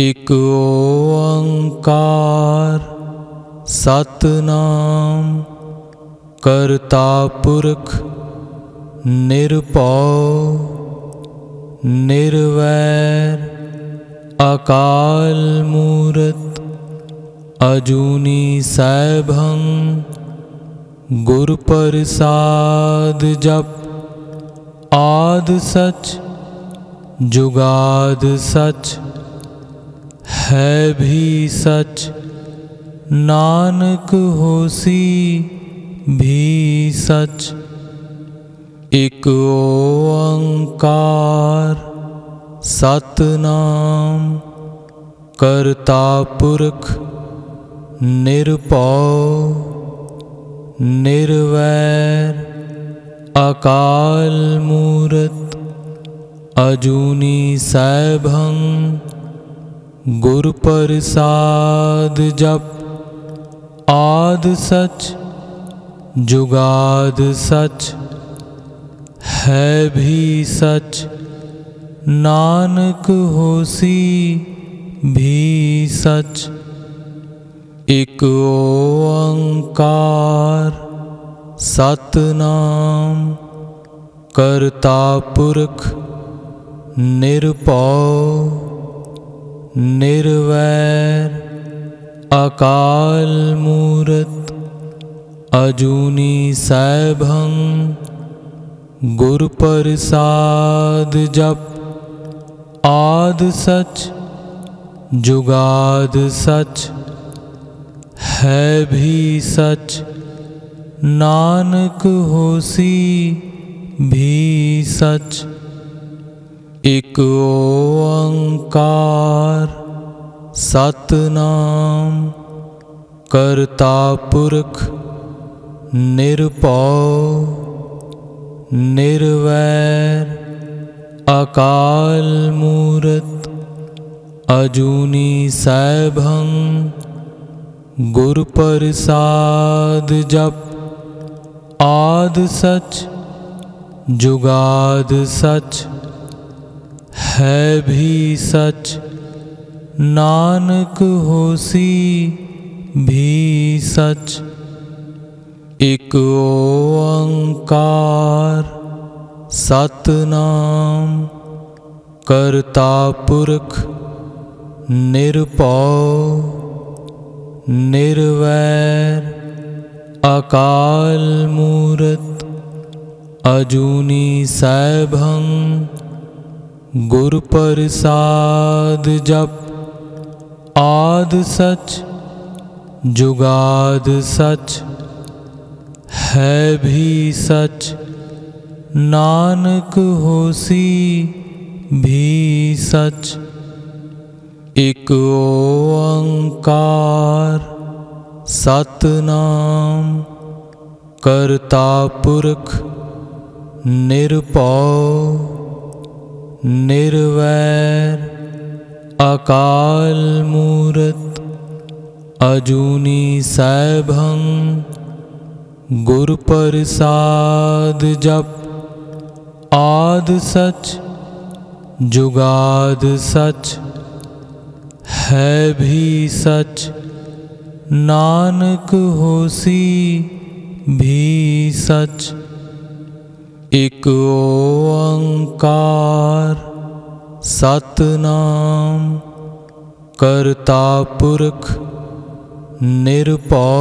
एक ओंकार सतनाम करता पुरख निरपौ निर्वैर अकाल मूरत अजूनी सैभं गुर प्रसाद जप आदि सच जुगाद सच है भी सच नानक होसी भी सच। एक ओंकार सतनाम करता पुरख निरपौ निर्वैर अकाल मूरत अजूनी सैभं गुर प्रसाद जप आदि सच जुगाद सच है भी सच नानक होसी भी सच। एक ओंकार सतनाम करता पुरख निरपौ निर्वैर अकाल मूरत अजूनी सैभं गुर प्रसाद जप आदि सच जुगाद सच है भी सच नानक होसी भी सच। एक ओंकार सतनाम करता पुरख निरपौ निर्वैर अकाल मूरत अजूनी सैभं गुर प्रसाद जप आदि सच जुगाद सच है भी सच नानक होसी भी सच। एक ओंकार सतनाम करता पुरख निरपौ निर्वैर अकाल मूरत अजूनी सैभं गुर प्रसाद जप आदि सच जुगाद सच है भी सच नानक होसी भी सच। एक ओंकार सतनाम करता पुरख निरपौ निर्वैर अकाल मूरत अजूनी सैभं गुर प्रसाद जप आदि सच जुगाद सच है भी सच नानक होसी भी सच। एक ओंकार सतनाम करता पुरख निरपौ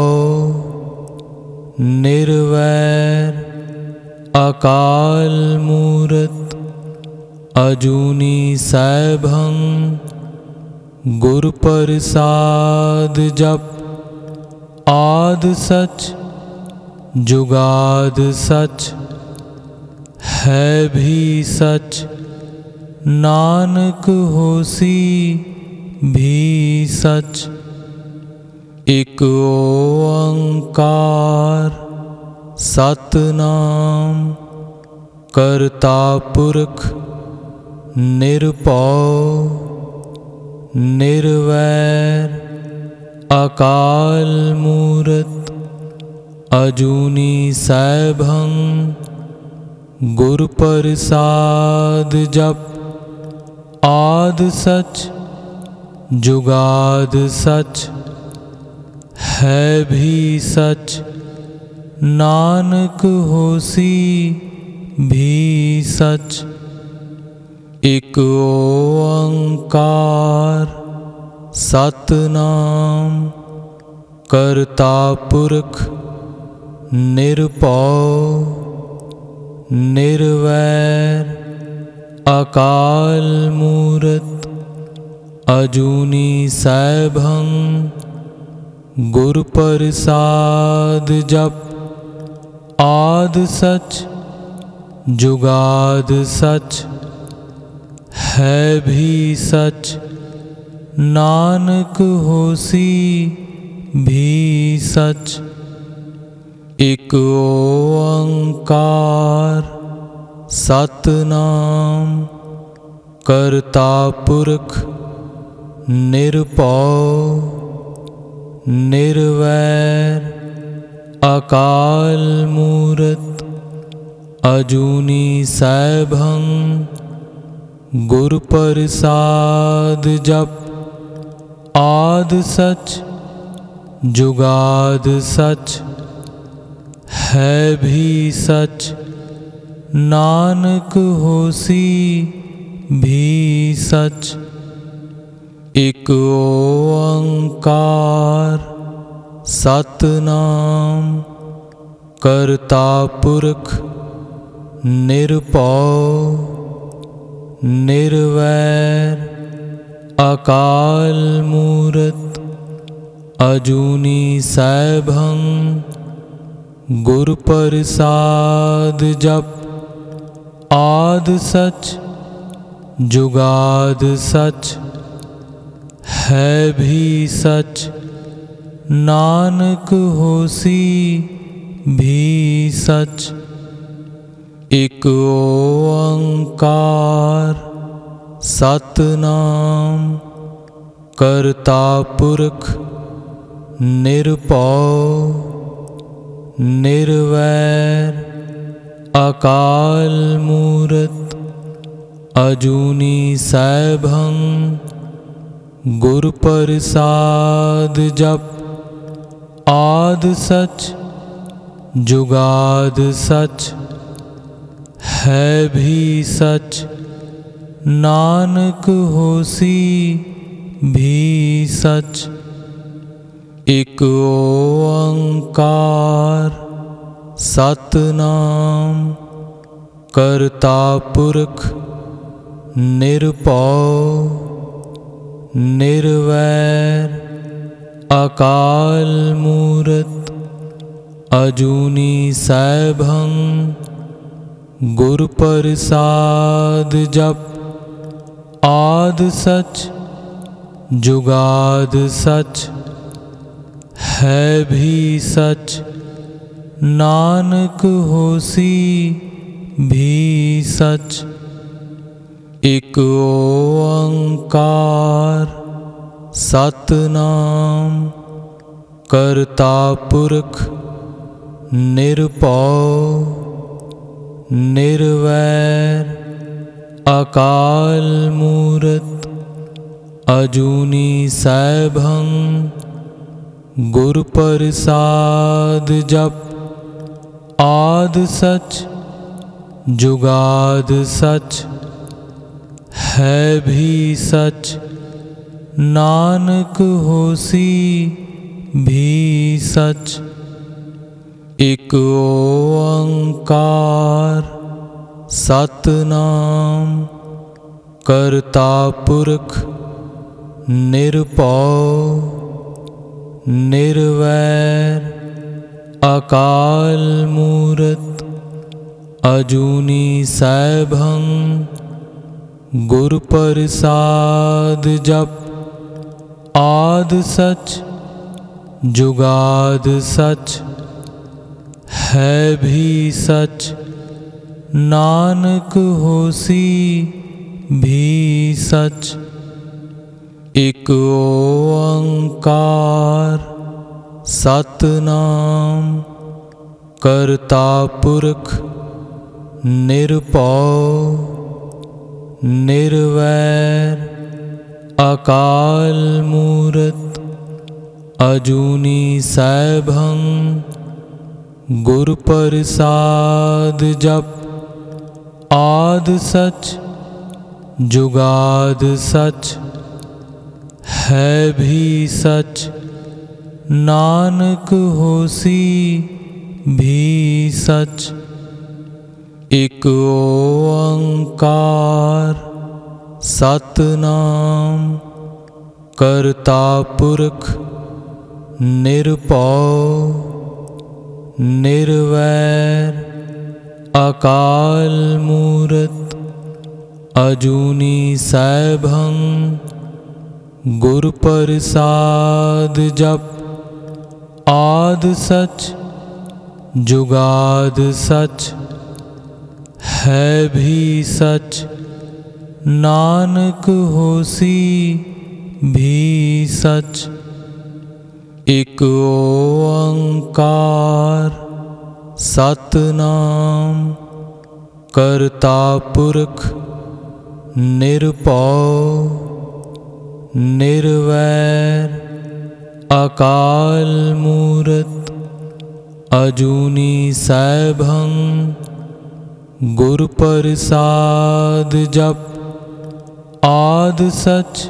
निर्वैर अकाल मूरत अजूनी सैभं गुर प्रसाद जप आदि सच जुगाद सच है भी सच नानक होसी भी सच। एक ओंकार सतनाम करता पुरख निरपौ निर्वैर अकाल मूरत अजूनी सैभं गुर प्रसाद जप आदि सच जुगाद सच है भी सच, नानक होसी भी सच। एक ओंकार सतनाम, करता पुरख निरपौ निर्वैर, अकाल मूरत अजूनी सैभं, गुर प्रसाद जप आद सच। जुगाद सच है भी सच, नानक होसी भी सच। एक ओंकार सतनाम, करता पुरख निरपौ निर्वैर, अकाल मूरत अजूनी सैभं, गुर प्रसाद जप आद सच। जुगाद सच है भी सच, नानक होसी भी सच। एक ओंकार सतनाम, करता पुरख निरपौ निर्वैर, अकाल मूरत अजूनी सैभं, गुर प्रसाद जप आद सच। जुगाद सच है भी सच, नानक होसी भी सच। एक ओंकार सतनाम, करता पुरख निरपौ निर्वैर, अकाल मूरत अजूनी सैभं, गुर प्रसाद जप आद सच। जुगाद सच है भी सच, नानक होसी भी सच। एक ओंकार सतनाम, करता पुरख निरपौ निर्वैर, अकाल मूरत अजूनी सैभं, गुर प्रसाद जप आद सच। जुगाद सच है भी सच, नानक होसी भी सच। एक ओंकार सतनाम, करता पुरख निरपौ निर्वैर, अकाल मूरत अजूनी सैभं, गुर प्रसाद जप आद सच। जुगाद सच है भी सच, नानक होसी भी सच। एक ओंकार सतनाम, करता पुरख निरपौ निर्वैर, अकाल मूरत अजूनी सैभं, गुर प्रसाद जप आद सच। जुगाद सच है भी सच, नानक होसी भी सच। एक ओंकार सतनाम, करता पुरख निरपौ निर्वैर, अकाल मूरत अजूनी सैभं गुरुप्रसाद जप आद सच जुगाद सच है भी सच नानक होसी भी सच। एक ओंकार सतनाम करता पुरख निरपौ निर्वैर अकाल मूरत अजूनी सैभं गुरु प्रसाद जप आद सच जुगाद सच है भी सच नानक होसी भी सच। एक ओंकार सतनाम करता पुरख निरपौ निर्वैर अकाल मूरत अजूनी सैभं गुरु प्रसाद जप आद सच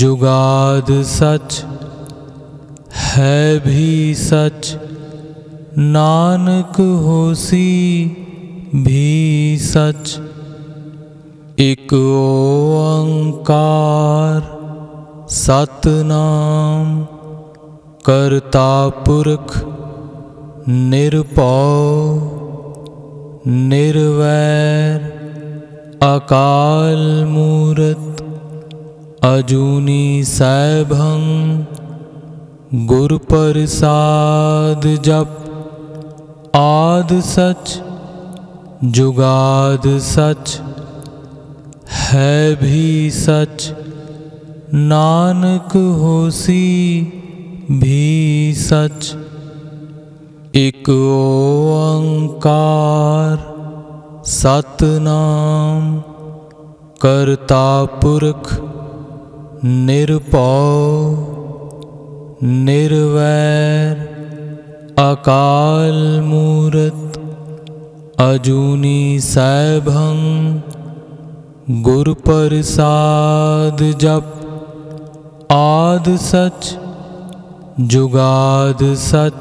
जुगाद सच है भी सच नानक होसी भी सच। एक ओंकार सतनाम करता पुरख निरपौ निर्वैर अकाल मूरत अजूनी सैभं गुरु प्रसाद जप आद सच जुगाद सच है भी सच नानक होसी भी सच। एक ओंकार सतनाम करता पुरख निरपौ निर्वैर अकाल मूरत अजूनी सैभं गुरु प्रसाद जप आद सच जुगाद सच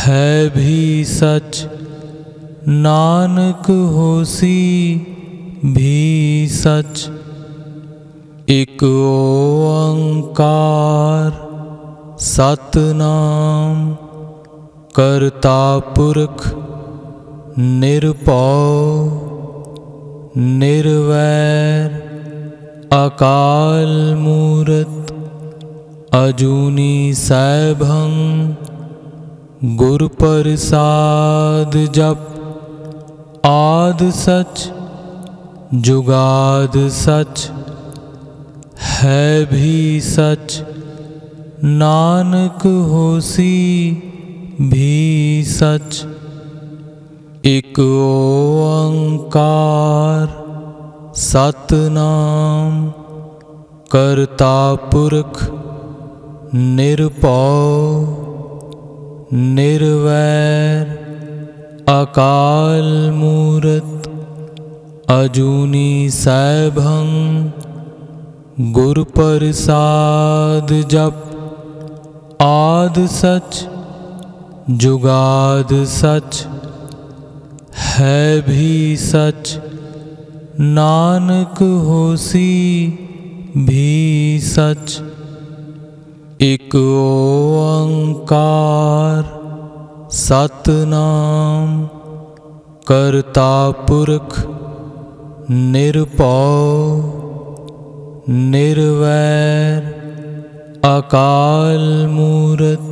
है भी सच नानक होसी भी सच। एक ओंकार सतनाम करता पुरख निरपौ निर्वैर अकाल मूरत अजूनी सैभं गुरु प्रसाद जप आद सच जुगाद सच है भी सच नानक होसी भी सच। एक ओंकार सतनाम करता पुरख निरपौ निर्वैर अकाल मूरत अजूनी सैभं गुरु प्रसाद जप आद सच जुगाद सच है भी सच नानक होसी भी सच। एक ओंकार सतनाम करता पुरख निरपौ निर्वैर अकाल मूरत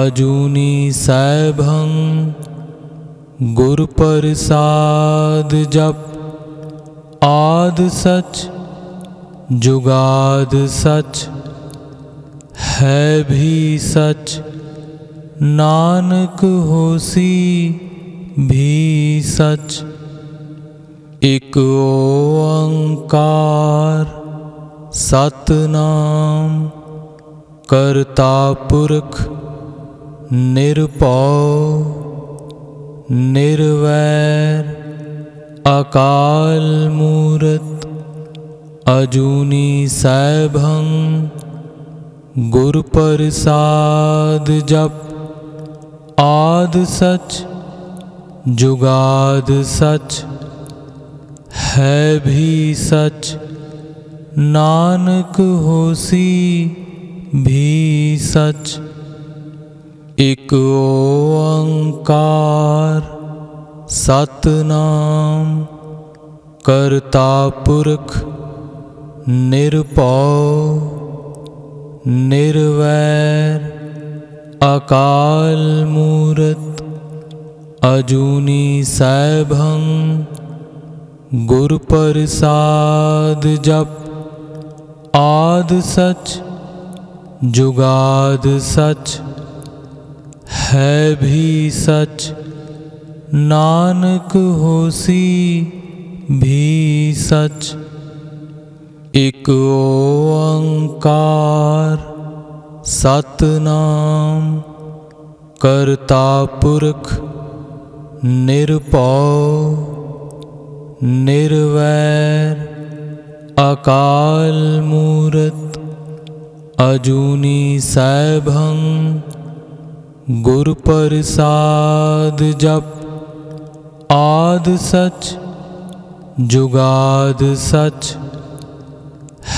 अजूनी सैभं गुरु प्रसाद जप आद सच जुगाद सच है भी सच नानक होसी भी सच। एक ओंकार सतनाम करता पुरख निरपौ निर्वैर अकाल मूरत अजूनी सैभं गुर प्रसाद जप आद सच जुगाद सच है भी सच नानक होसी भी सच। एक ओंकार सतनाम करता पुरख निरपौ निर्वैर अकाल मूरत अजूनी सैभं गुर प्रसाद जप आद सच जुगाद सच है भी सच नानक होसी भी सच। एक ओंकार सतनाम करता पुरख निरपौ निर्वैर अकाल मूरत अजूनी सैभं गुर प्रसाद जप आद सच जुगाद सच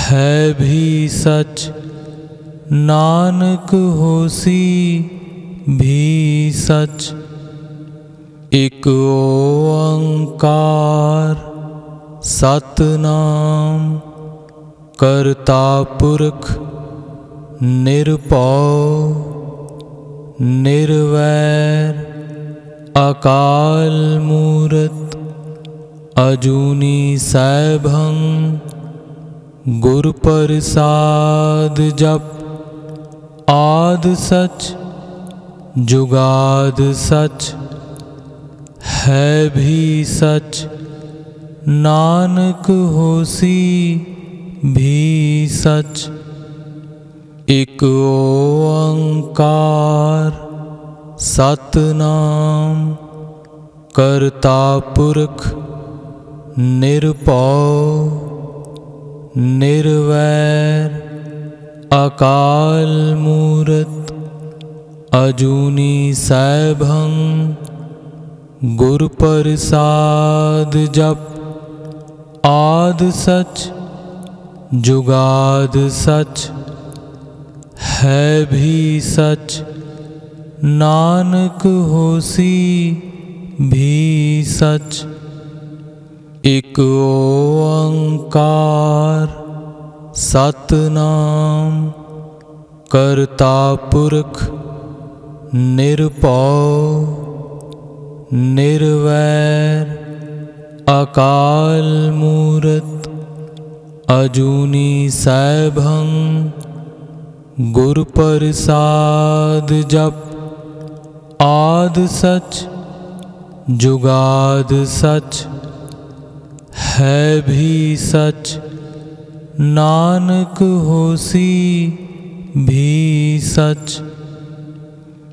है भी सच नानक होसी भी सच। एक ओंकार सतनाम करता पुरख निरपौ निर्वैर अकाल मूरत अजूनी सैभं गुर प्रसाद जप आद सच जुगाद सच है भी सच नानक होसी भी सच। एक ओंकार सतनाम करता पुरख निरपौ निर्वैर अकाल मूरत अजूनी सैभं गुर प्रसाद जप आद सच जुगाद सच है भी सच नानक होसी भी सच। एक ओंकार सतनाम करता पुरख निरपौ निर्वैर अकाल मूरत अजूनी सैभं गुर प्रसाद जप आद सच जुगाद सच है भी सच नानक होसी भी सच।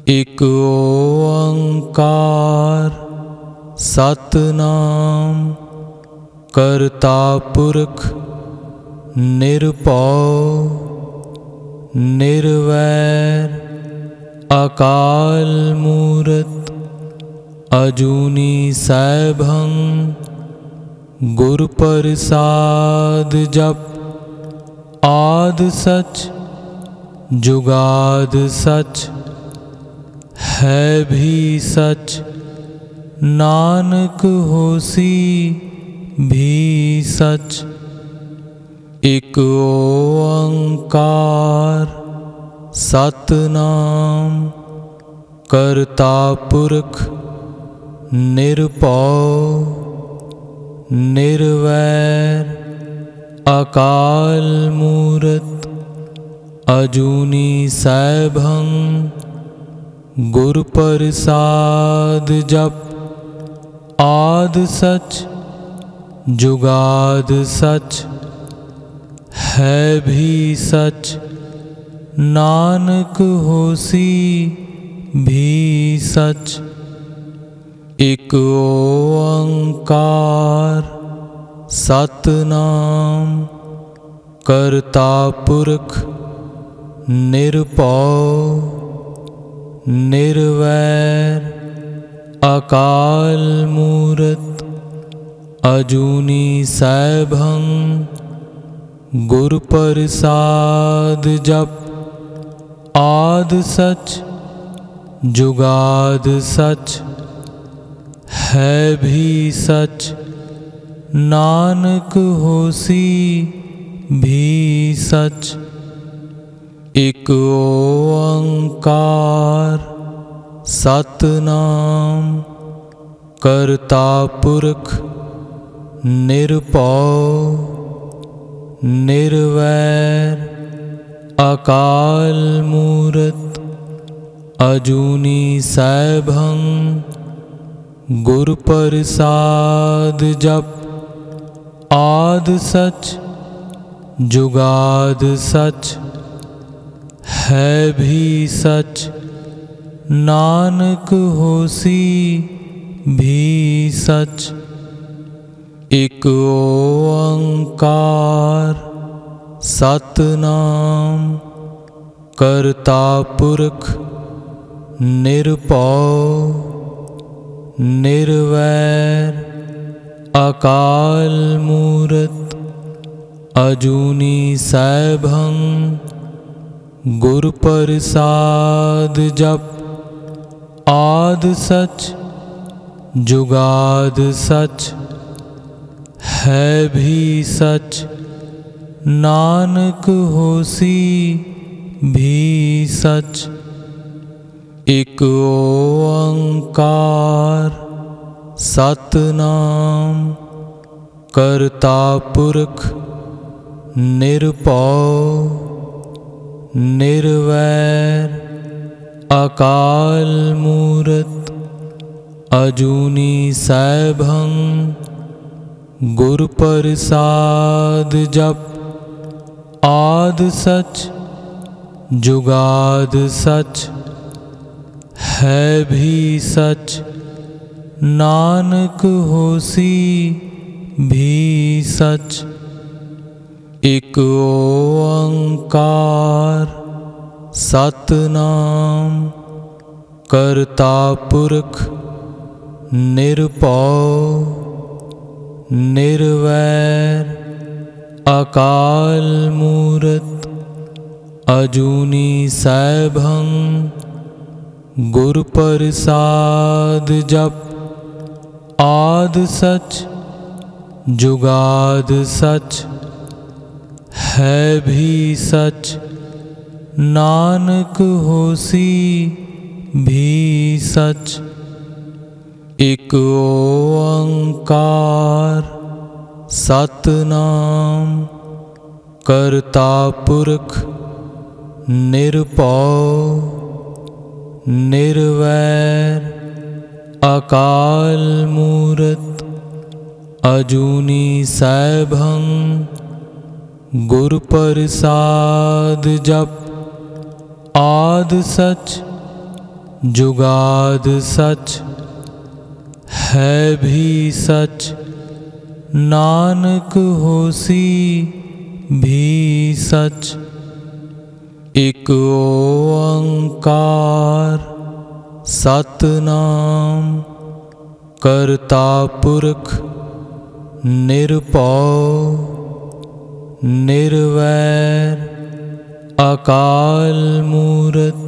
एक ओंकार सतनाम करता पुरख निरपौ निर्वैर अकाल मूरत अजूनी सैभं गुर प्रसाद जप आद सच जुगाद सच है भी सच नानक होसी भी सच। एक ओंकार सतनाम करता पुरख निरपौ निर्वैर अकाल मूरत अजूनी सैभं गुर प्रसाद जप आद सच जुगाद सच है भी सच, नानक होसी भी सच। एक ओंकार सतनाम, करता पुरख निरपौ निर्वैर, अकाल मूरत अजूनी सैभं, गुर प्रसाद जप आद सच। जुगाद सच है भी सच, नानक होसी भी सच। एक ओंकार सतनाम, करता पुरख निरपौ निर्वैर, अकाल मूरत अजूनी सैभं, गुर प्रसाद जप आद सच। जुगाद सच है भी सच, नानक होसी भी सच। एक ओंकार सतनाम, करता पुरख निरपौ निर्वैर, अकाल मूरत अजूनी सैभं, गुर प्रसाद जप आद सच। जुगाद सच है भी सच, नानक होसी भी सच। एक ओंकार सतनाम, करता पुरख निरपौ निर्वैर, अकाल मूरत अजूनी सैभं, गुर प्रसाद जप आद सच। जुगाद सच है भी सच, नानक होसी भी सच। एक ओंकार सतनाम, करता पुरख निरपौ निर्वैर, अकाल मूरत अजूनी सैभं, गुर प्रसाद जप आद सच। जुगाद सच है भी सच, नानक होसी भी सच। एक ओंकार सतनाम, करता पुरख निरपौ निर्वैर, अकाल मूरत अजूनी सैभं, गुर प्रसाद जप आद सच। जुगाद सच है भी सच, नानक होसी भी सच। एक ओंकार सतनाम, करता पुरख निरपौ निर्वैर, अकाल मूरत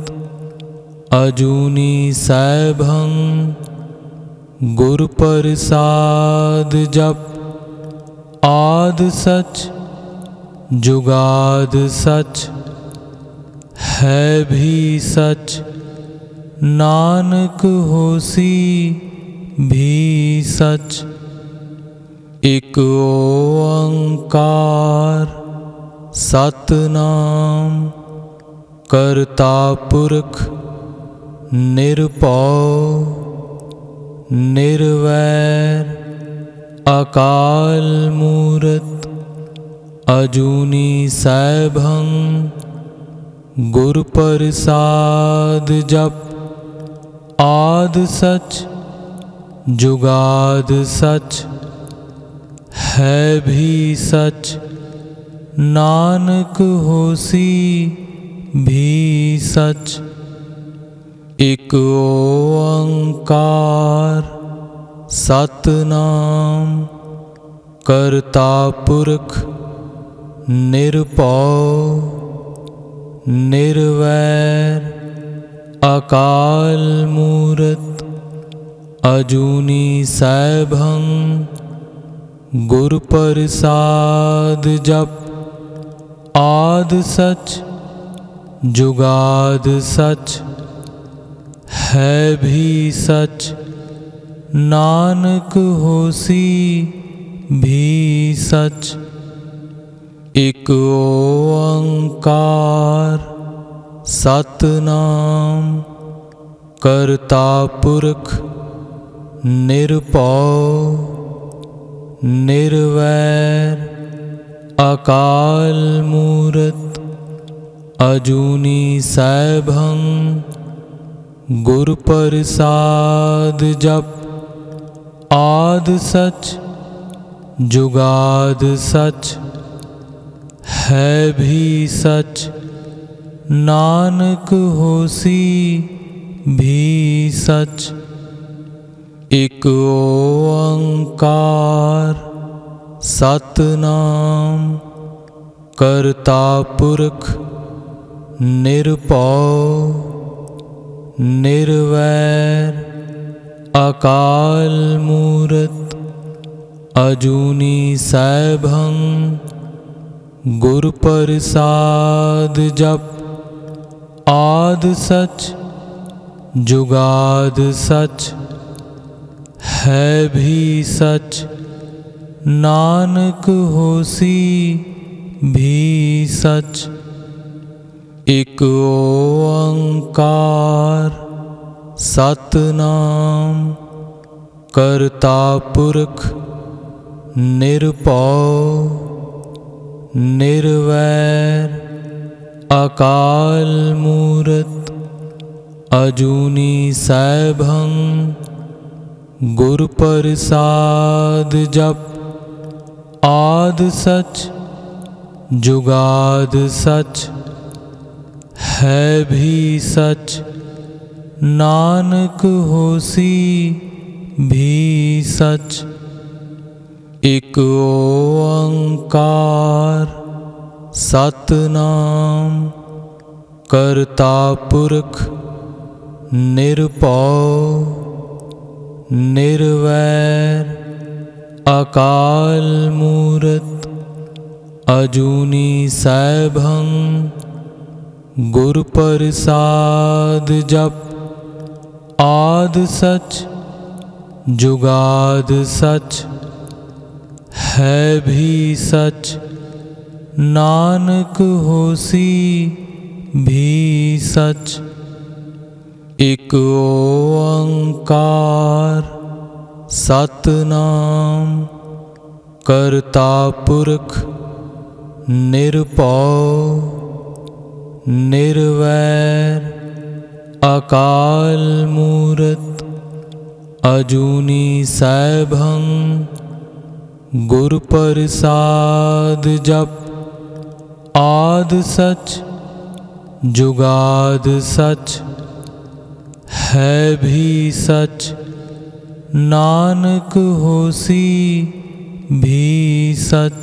अजूनी सैभं, गुर प्रसाद जप आद सच। जुगाद सच है भी सच, नानक होसी भी सच। एक ओंकार सतनाम, करता पुरख निरपौ निर्वैर, अकाल मूरत अजूनी सैभं गुर प्रसाद जप आद सच जुगाद सच है भी सच नानक होसी भी सच। एक ओंकार सतनाम करता पुरख निरपौ निर्वैर अकाल मूरत अजूनी सैभं गुर प्रसाद जप आद सच जुगाद सच है भी सच नानक होसी भी सच। एक ओंकार सतनाम करता पुरख निरपौ निर्वैर अकाल मूरत अजूनी सैभं गुर प्रसाद जप आद सच जुगाद सच है भी सच नानक होसी भी सच। एक ओंकार सतनाम करता पुरख निरपौ निर्वैर अकाल मूरत अजूनी सैभं गुर प्रसाद जप आद सच जुगाद सच है भी सच नानक होसी भी सच। एक ओंकार सतनाम करता पुरख निरपौ निर्वैर अकाल मूरत अजूनी सैभं गुर प्रसाद जप आद सच जुगाद सच है भी सच नानक होसी भी सच। एक ओंकार सतनाम करता पुरख निरपौ निर्वैर अकाल मूरत अजूनी सैभं गुर प्रसाद जप आद सच जुगाद सच है भी सच नानक होसी भी सच। एक ओंकार सतनाम करता पुरख निरपौ निर्वैर अकाल मूरत अजूनी सैभं गुर प्रसाद जप आद सच जुगाद सच है भी सच नानक होसी भी सच।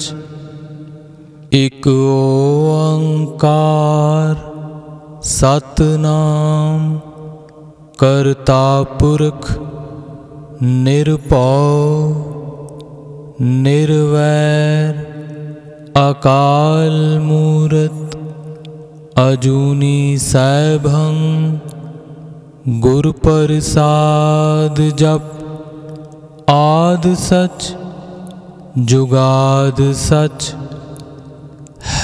एक ओंकार सतनाम करता पुरख निरपौ निर्वैर अकाल मूरत अजूनी सैभं गुर प्रसाद जप आद सच जुगाद सच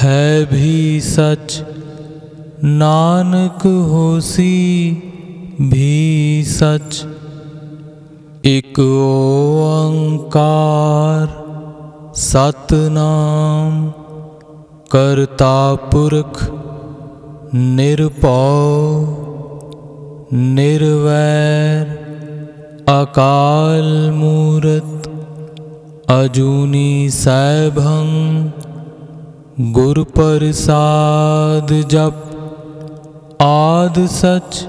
है भी सच नानक होसी भी सच। एक ओंकार सतनाम करता पुरख निरपौ निर्वैर अकाल मूरत अजूनी सैभं गुर प्रसाद जप आद सच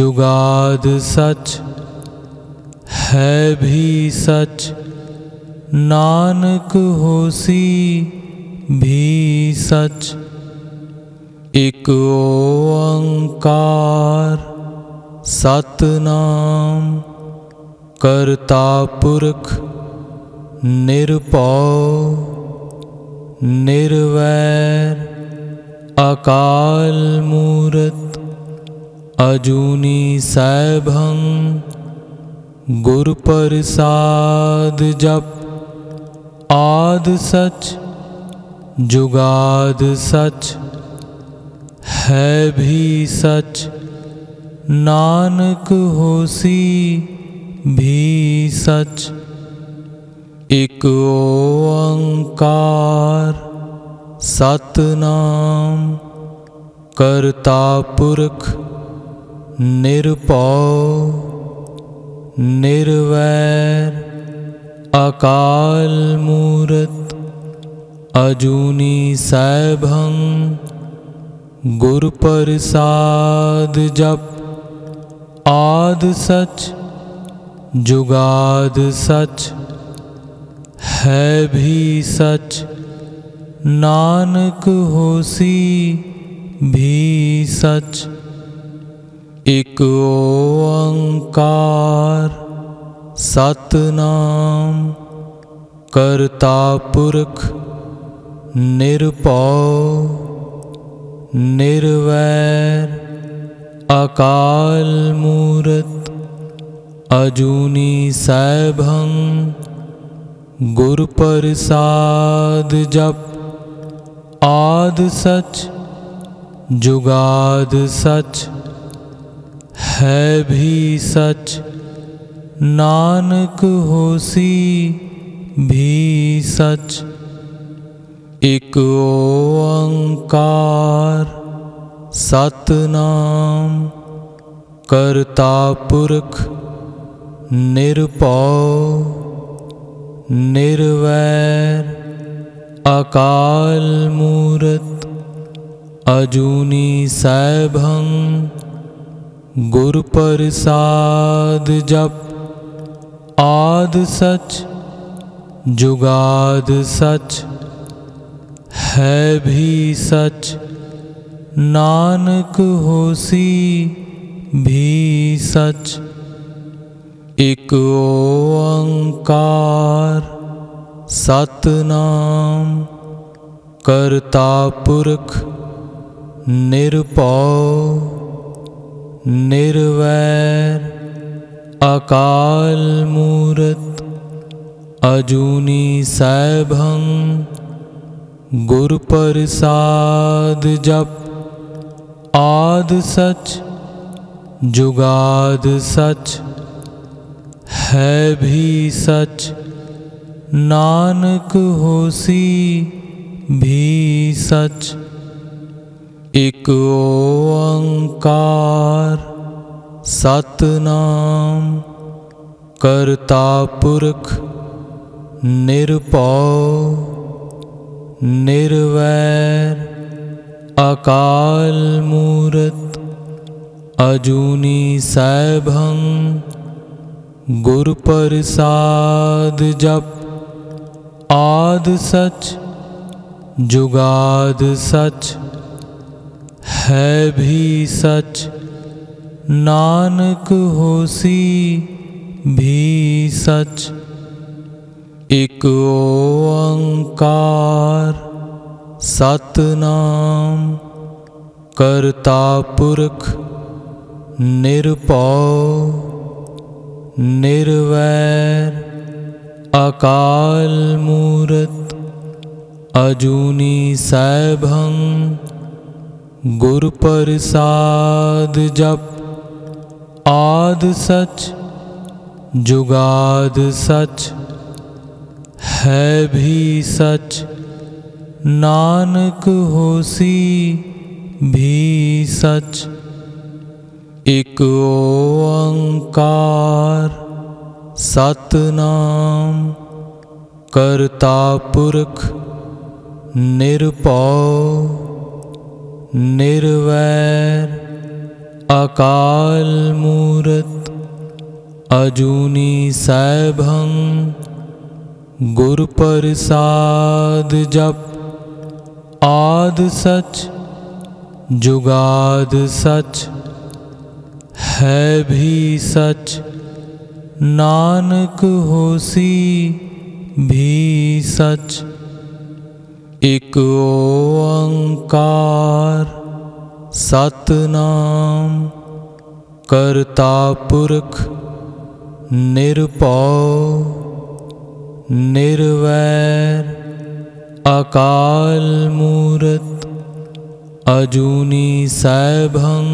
जुगाद सच है भी सच नानक होसी भी सच। एक ओंकार सतनाम करता पुरख निरपौ निर्वैर अकाल मूरत अजूनी सैभं गुर प्रसाद जप आद सच जुगाद सच है भी सच नानक होसी भी सच। एक ओंकार सतनाम करता पुरख निरपौ निर्वैर अकाल मूरत अजूनी सैभं गुर प्रसाद जप आद सच जुगाद सच है भी सच नानक होसी भी सच। एक ओंकार सतनाम करता पुरख निरपौ निर्वैर अकाल मूरत अजूनी सैभं गुर प्रसाद जप आद सच जुगाद सच है भी सच नानक होसी भी सच। एक ओंकार सतनाम करता पुरख निरपौ निर्वैर अकाल मूरत अजूनी सैभं गुर प्रसाद जप आद सच जुगाद सच है भी सच नानक होसी भी सच। एक ओंकार सतनाम करता पुरख निरपौ निर्वैर अकाल मूरत अजूनी सैभं गुर प्रसाद जप आद सच जुगाद सच है भी सच नानक होसी भी सच। एक ओंकार सतनाम करता पुरख निरपौ निर्वैर अकाल मूरत अजूनी सैभं गुर प्रसाद जप आद सच जुगाद सच है भी सच नानक होसी भी सच। एक ओंकार सतनाम करता पुरख निरपौ निर्वैर अकाल मूरत अजूनी सैभं गुर प्रसाद जप आद सच जुगाद सच है भी सच, नानक होसी भी सच। एक ओंकार सतनाम, करता पुरख निरपौ निर्वैर, अकाल मूरत अजूनी सैभं, गुर प्रसाद जप आद सच। जुगाद सच है भी सच, नानक होसी भी सच। एक ओंकार सतनाम, करता पुरख निरपौ निर्वैर, अकाल मूरत अजूनी सैभं,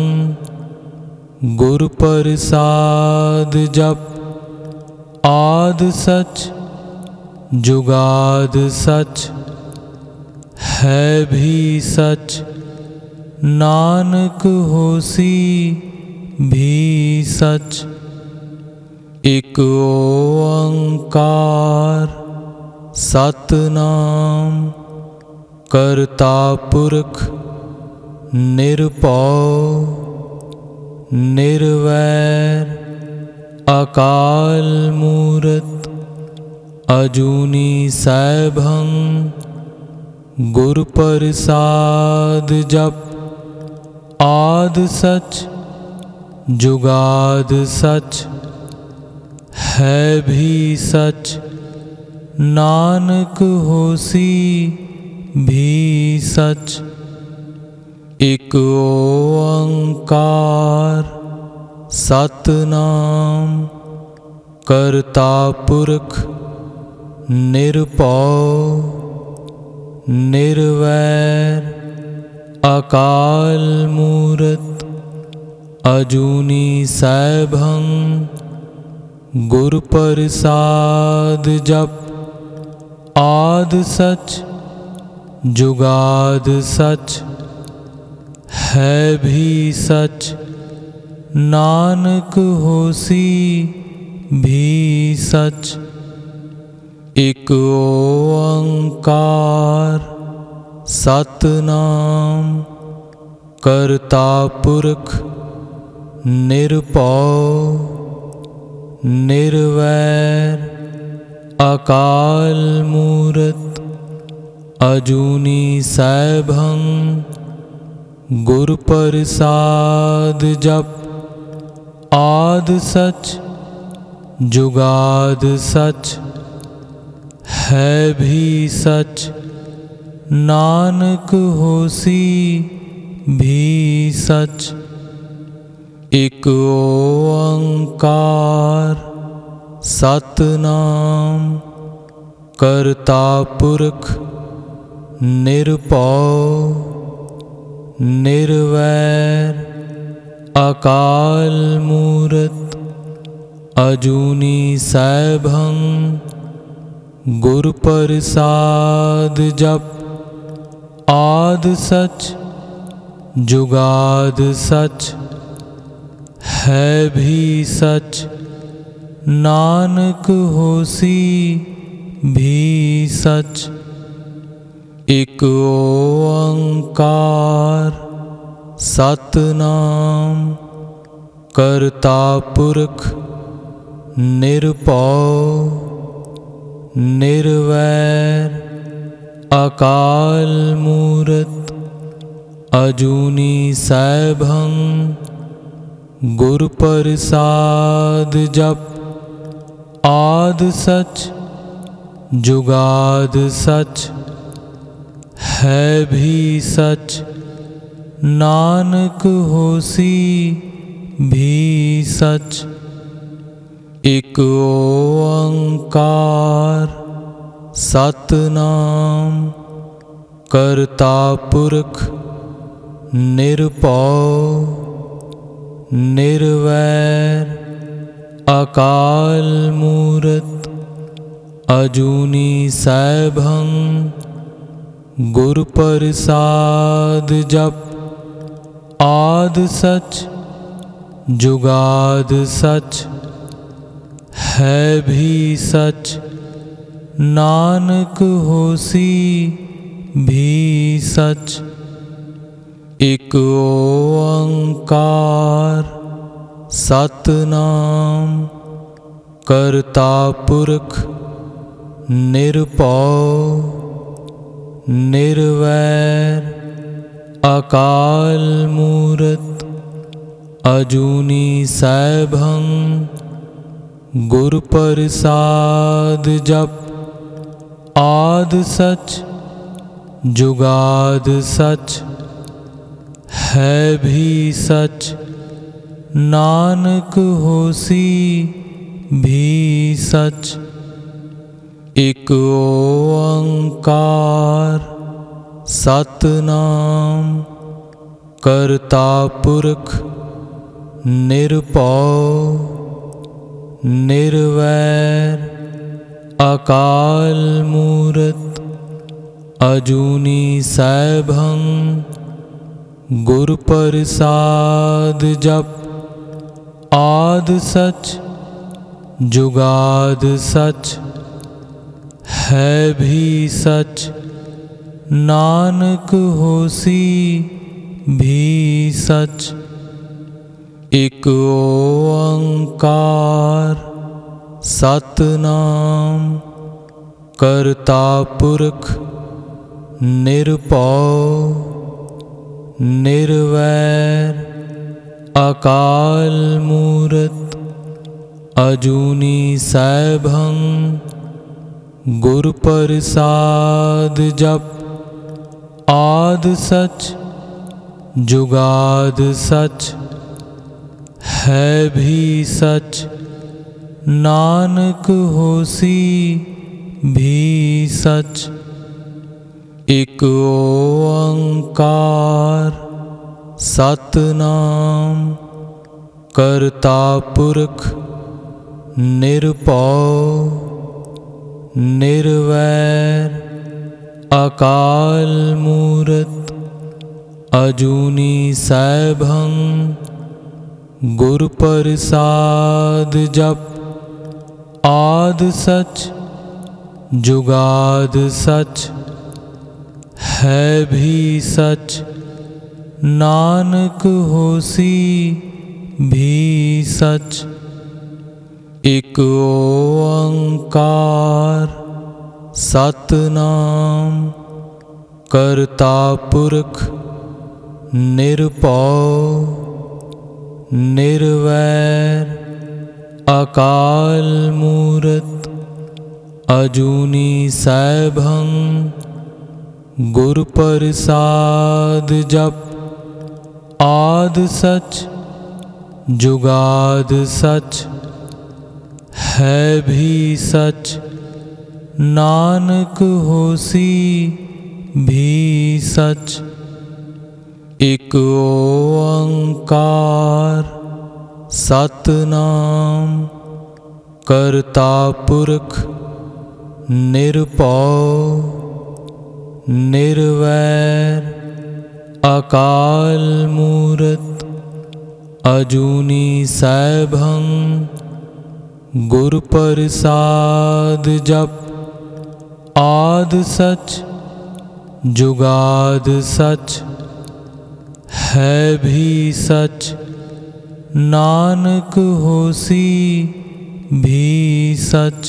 गुर प्रसाद जप आद सच। जुगाद सच है भी सच, नानक होसी भी सच। एक ओंकार सतनाम, करता पुरख निरपौ निर्वैर, अकाल मूरत अजूनी सैभं, गुर प्रसाद जप आद सच। जुगाद सच है भी सच, नानक होसी भी सच। एक ओंकार सतनाम, करता पुरख निरपौ निर्वैर, अकाल मूरत अजूनी सैभं, गुर प्रसाद जप आद सच। जुगाद सच है भी सच, नानक होसी भी सच। एक ओंकार सतनाम, करता पुरख निरपौ निर्वैर, अकाल मूरत अजूनी सैभं, गुर प्रसाद जप आद सच। जुगाद सच है भी सच, नानक होसी भी सच। एक ओंकार सतनाम, करता पुरख निरपौ निर्वैर, अकाल मूरत अजूनी सैभं, गुर प्रसाद जप आद सच। जुगाद सच है भी सच, नानक होसी भी सच। एक ओंकार सतनाम, करता पुरख निरपौ निर्वैर, अकाल मूरत अजूनी सैभं, गुर प्रसाद जप आद सच। जुगाद सच है भी सच, नानक होसी भी सच। एक ओंकार सतनाम, करता पुरख निरपौ निर्वैर, अकाल मूरत अजूनी सैभं गुर प्रसाद जप आद सच जुगाद सच है भी सच नानक होसी भी सच। एक ओंकार सतनाम करता पुरख निरपौ निर्वैर अकाल मूरत अजूनी सैभं गुर प्रसाद जप आद सच जुगाद सच है भी सच नानक होसी भी सच। एक ओंकार सतनाम करता पुरख निरपौ निर्वैर अकाल मूरत अजूनी सैभं गुर प्रसाद जप आद सच जुगाद सच है भी सच नानक होसी भी सच। एक ओंकार सतनाम करता पुरख निरपौ निर्वैर अकाल मूरत अजूनी सैभं गुर प्रसाद जप आद सच जुगाद सच है भी सच नानक होसी भी सच। एक ओंकार सतनाम करता पुरख निरपौ निर्वैर अकाल मूरत अजूनी सैभं गुर प्रसाद जप आद सच जुगाद सच है भी सच नानक होसी भी सच। एक ओंकार सतनाम करता पुरख निरपौ निर्वैर अकाल मूरत अजूनी सैभं गुर प्रसाद जप आद सच जुगाद सच है भी सच नानक होसी भी सच। एक ओंकार सतनाम करता पुरख निरपौ निर्वैर अकाल मूरत अजूनी सैभं गुर प्रसाद जप आद सच जुगाद सच है भी सच नानक होसी भी सच।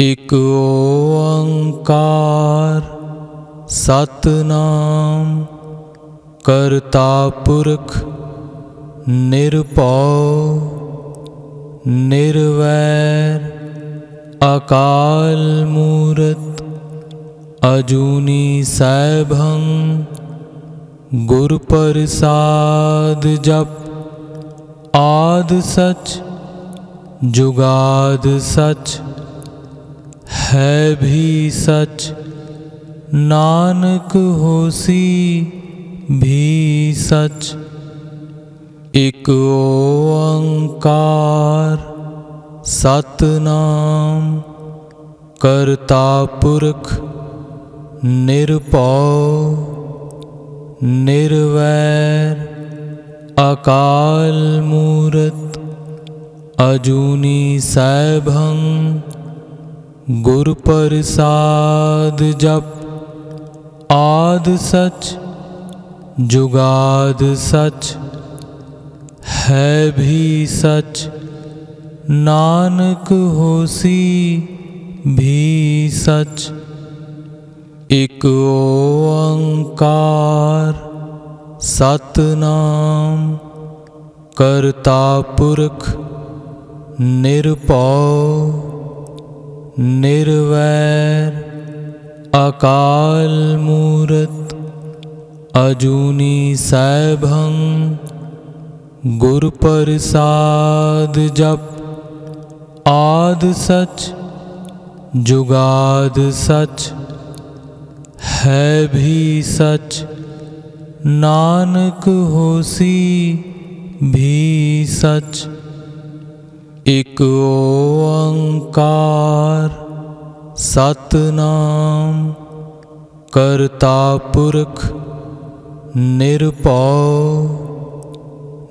एक ओंकार सतनाम करता पुरख निरपौ निर्वैर अकाल मूरत अजूनी सैभं गुर प्रसाद जप आद सच जुगाद सच है भी सच नानक होसी भी सच। एक ओंकार सतनाम करता पुरख निरपौ निर्वैर अकाल मूरत अजूनी सैभं गुर प्रसाद जप आद सच जुगाद सच है भी सच नानक होसी भी सच। एक ओंकार सतनाम करता पुरख निरपौ निर्वैर अकाल मूरत अजूनी सैभं गुर प्रसाद जप आद सच जुगाद सच है भी सच नानक होसी भी सच। एक ओंकार सतनाम करता पुरख निरपौ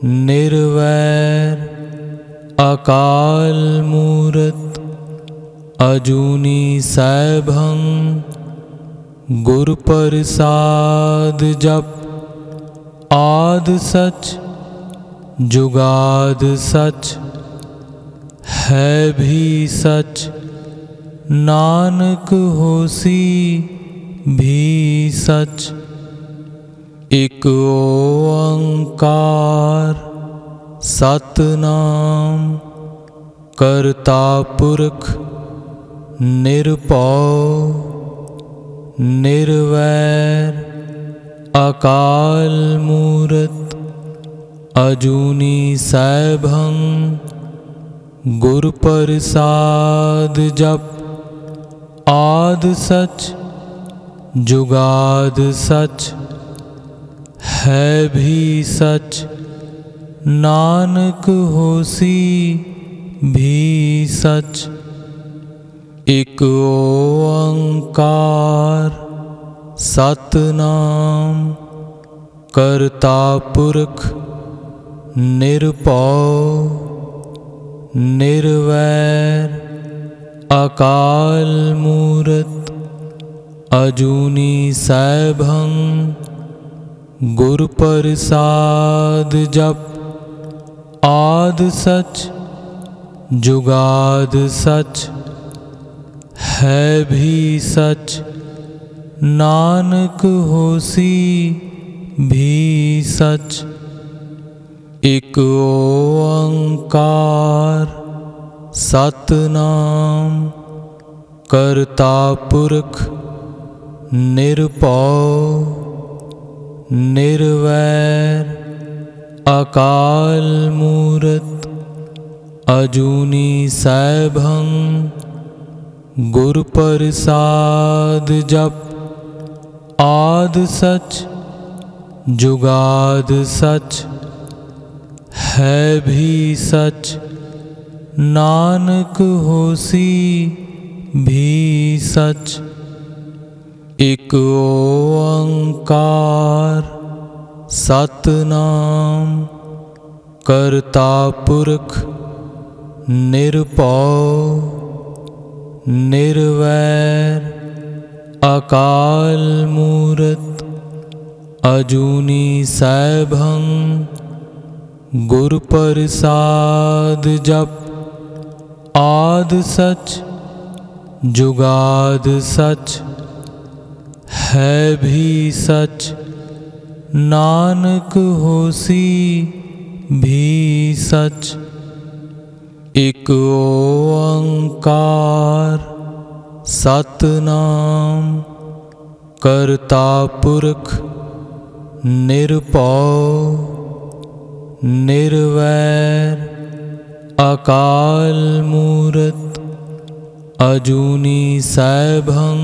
निर्वैर अकाल मूरत अजूनी सैभं गुर प्रसाद जप आद सच जुगाद सच है भी सच नानक होसी भी सच। एक ओंकार सतनाम करता पुरख निरपौ निर्वैर अकाल मूरत अजूनी सैभं गुर प्रसाद जप आद सच जुगाद सच है भी सच नानक होसी भी सच। एक ओंकार सतनाम करता पुरख निरपौ निर्वैर अकाल मूरत अजूनी सैभं गुर प्रसाद जप आद सच जुगाद सच है भी सच नानक होसी भी सच। एक ओंकार सतनाम करता पुरख निरपौ निर्वैर अकाल मूरत अजूनी सैभं गुर प्रसाद जप आद सच जुगाद सच है भी सच नानक होसी भी सच। एक ओंकार सतनाम करता पुरख निरपौ निर्वैर अकाल मूरत अजूनी सैभं गुर प्रसाद जप आद सच जुगाद सच है भी सच नानक होसी भी सच। एक ओंकार सतनाम करता पुरख निरपौ निर्वैर अकाल मूरत अजूनी सैभं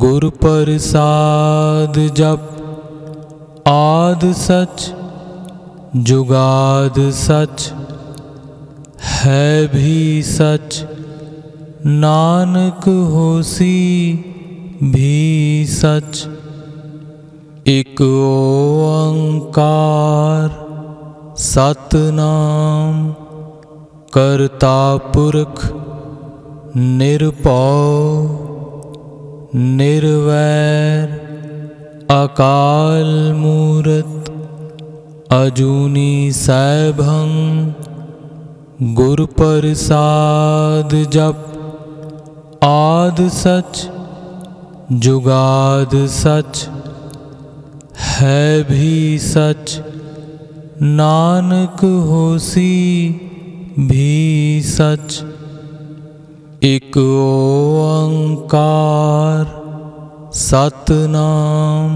गुर प्रसाद जप आद सच जुगाद सच है भी सच, नानक होसी भी सच। एक ओंकार सतनाम, करता पुरख निरपौ निर्वैर, अकाल मूरत अजूनी सैभं, गुर प्रसाद जप आदि सच। जुगाद सच है भी सच, नानक होसी भी सच। एक ओंकार सतनाम,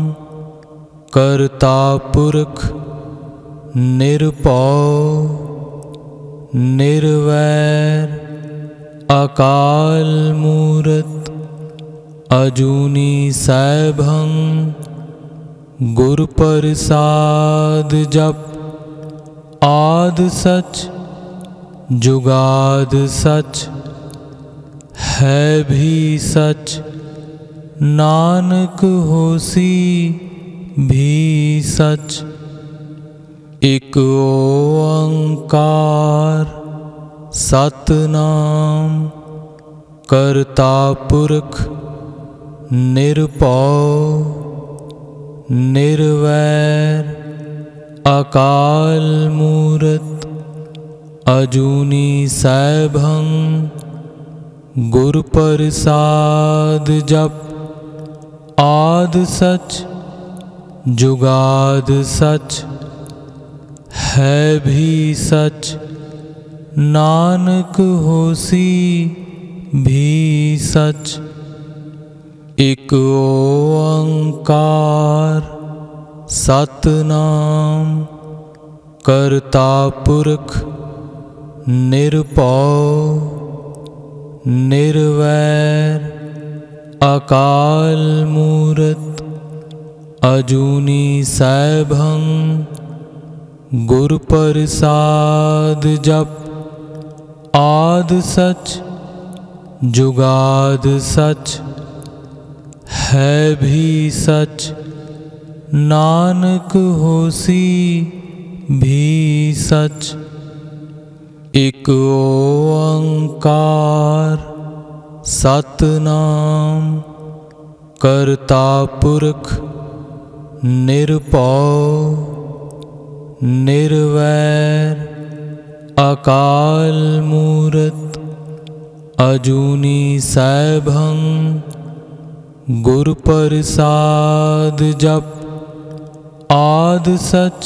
करता पुरख निरपौ निर्वैर, अकाल मूरत अजूनी सैभं, गुर प्रसाद जप आदि सच। जुगाद सच है भी सच, नानक होसी भी सच। एक ओंकार सतनाम, करता पुरख निरपौ निर्वैर, अकाल मूरत अजूनी सैभं, गुर प्रसाद जप आदि सच। जुगाद सच है भी सच, नानक होसी भी सच। एक ओंकार सतनाम, करता पुरख निरपौ निर्वैर, अकाल मूरत अजूनी सैभं, गुर प्रसाद जप आदि सच। जुगाद सच है भी सच, नानक होसी भी सच। एक ओंकार सतनाम, करता पुरख निरपौ निर्वैर, अकाल मूरत अजूनी सैभं, गुर प्रसाद जप आदि सच।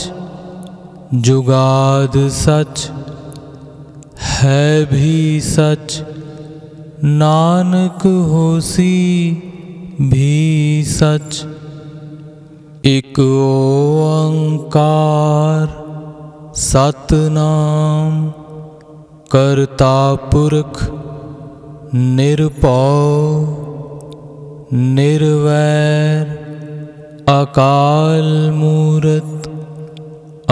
जुगाद सच है भी सच, नानक होसी भी सच। एक ओंकार सतनाम, करता पुरख निरपौ निर्वैर, अकाल मूरत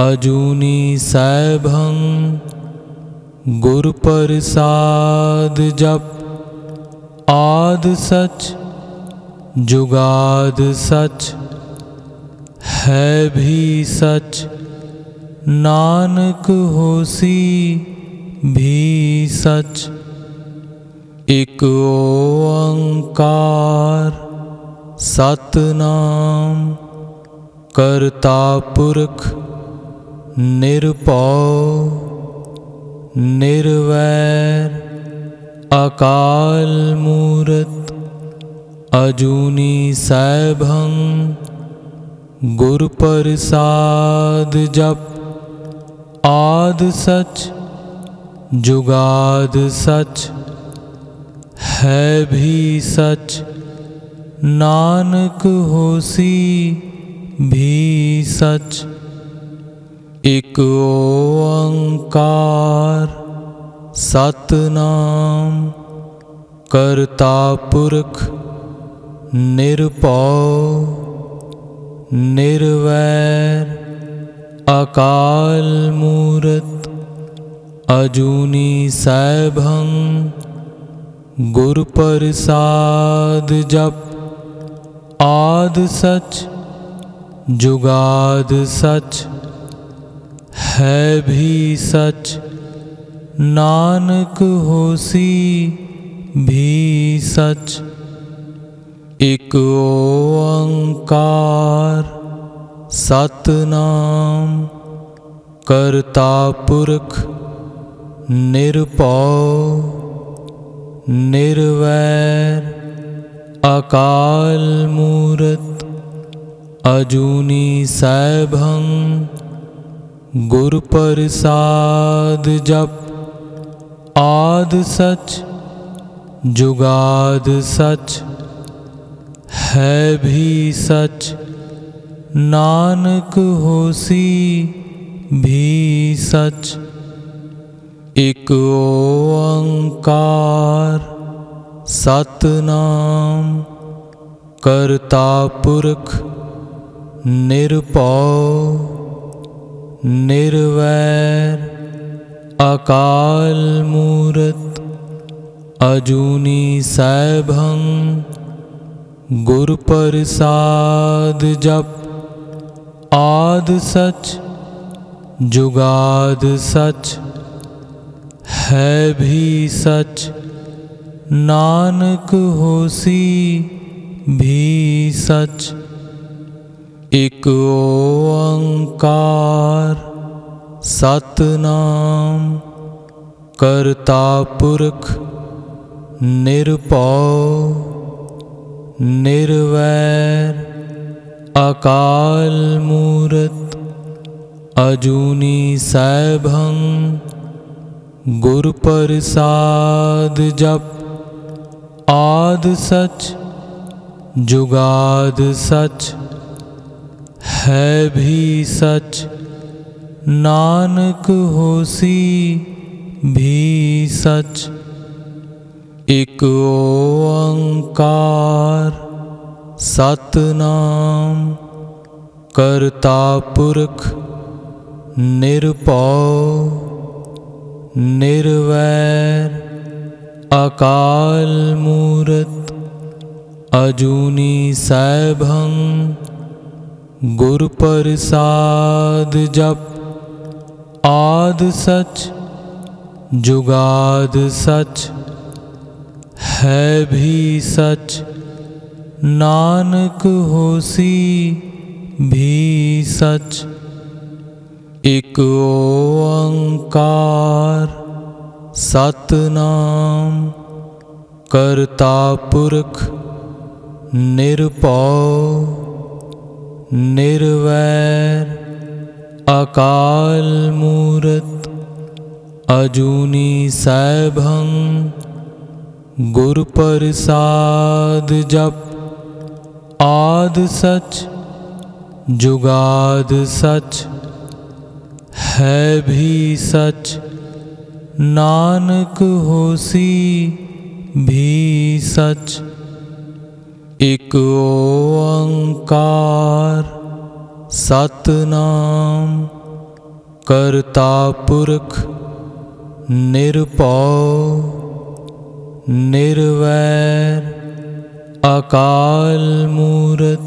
अजूनी सैभं, गुर प्रसाद जप आदि सच। जुगाद सच है भी सच, नानक होसी भी सच। एक ओंकार सतनाम, करता पुरख निरपौ निर्वैर, अकाल मूरत अजूनी सैभं, गुर प्रसाद जप आदि सच। जुगाद सच है भी सच, नानक होसी भी सच। एक ओंकार सतनाम, करता पुरख निरपौ निर्वैर, अकाल मूरत अजूनी सैभं गुर प्रसाद जप आद सच जुगाद सच है भी सच नानक होसी भी सच। एक ओंकार सतनाम करता पुरख निरपौ निर्वैर अकाल मूरत अजूनी सैभं गुर प्रसाद जप आद सच जुगाद सच है भी सच नानक होसी भी सच। एक ओंकार सतनाम करता पुरख निरपौ निर्वैर अकाल मूरत अजूनी सैभं गुर प्रसाद जप आद सच जुगाद सच है भी सच नानक होसी भी सच। एक ओंकार सतनाम करता पुरख निरपौ निर्वैर अकाल मूरत अजूनी सैभं गुर प्रसाद जप आद सच जुगाद सच है भी सच नानक होसी भी सच। एक ओंकार सतनाम करता पुरख निरपौ निर्वैर अकाल मूरत अजूनी सैभं गुर प्रसाद जप आद सच जुगाद सच है भी सच नानक होसी भी सच। एक ओंकार सतनाम करता पुरख निरपौ निर्वैर अकाल मूरत अजूनी सैभं गुर प्रसाद जप आद सच जुगाद सच है भी सच नानक होसी भी सच। एक ओंकार सतनाम करता पुरख निरपौ निर्वैर अकाल मूरत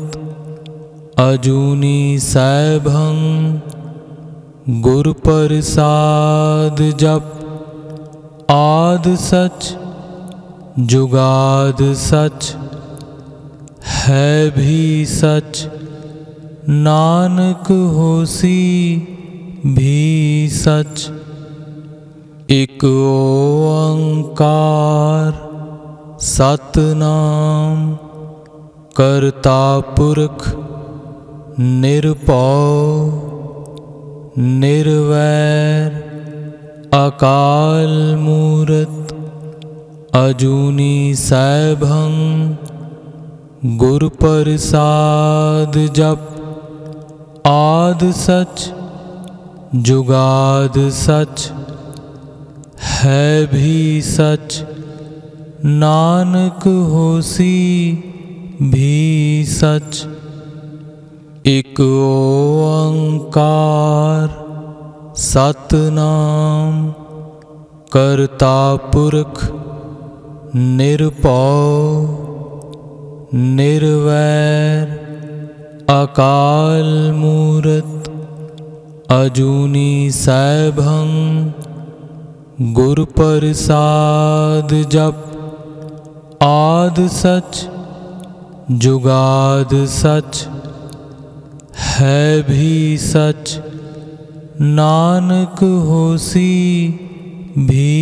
अजूनी सैभं गुर प्रसाद जप आद सच जुगाद सच है भी सच नानक होसी भी सच। एक ओंकार सतनाम करता पुरख निरपौ निर्वैर अकाल मूरत अजूनी सैभं गुर प्रसाद जप आद सच जुगाद सच है भी सच नानक होसी भी सच। एक ओंकार सतनाम करता पुरख निरपौ निर्वैर अकाल मूरत अजूनी सैभं गुरुप्रसाद जप आदि सच जुगाद सच है भी सच नानक होसी भी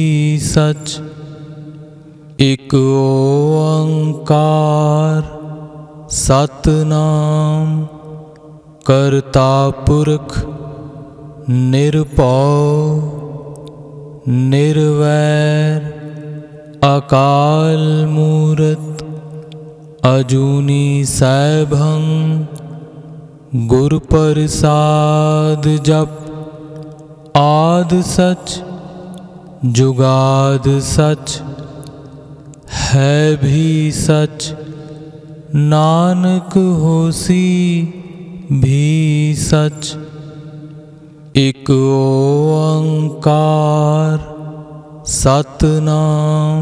सच। एक ओंकार सतनाम करता पुरख निरपौ निर्वैर अकाल मूरत अजूनी सैभं गुरुप्रसाद जप आदि सच जुगाद सच है भी सच नानक होसी भी सच। एक ओंकार सतनाम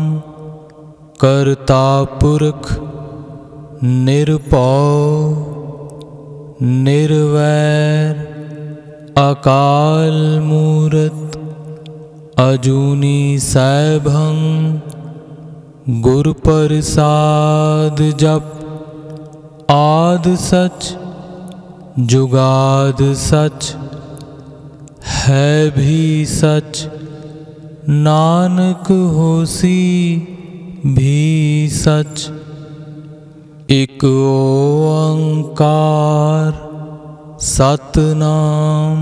करता पुरख निरपौ निर्वैर अकाल मूरत अजूनी सैभं गुरुप्रसाद जप आदि सच जुगाद सच है भी सच नानक होसी भी सच। एक ओंकार सतनाम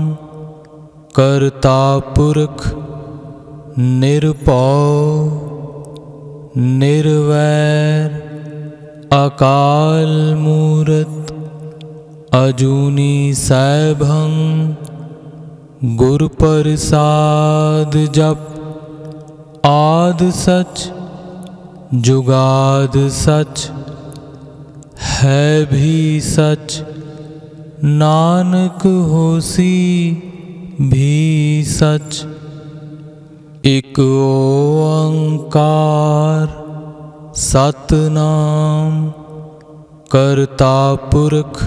करता पुरख निरपौ निर्वैर अकाल मूरत अजूनी सैभं गुरुप्रसाद जप आदि सच जुगाद सच है भी सच नानक होसी भी सच। एक ओंकार सतनाम करता पुरख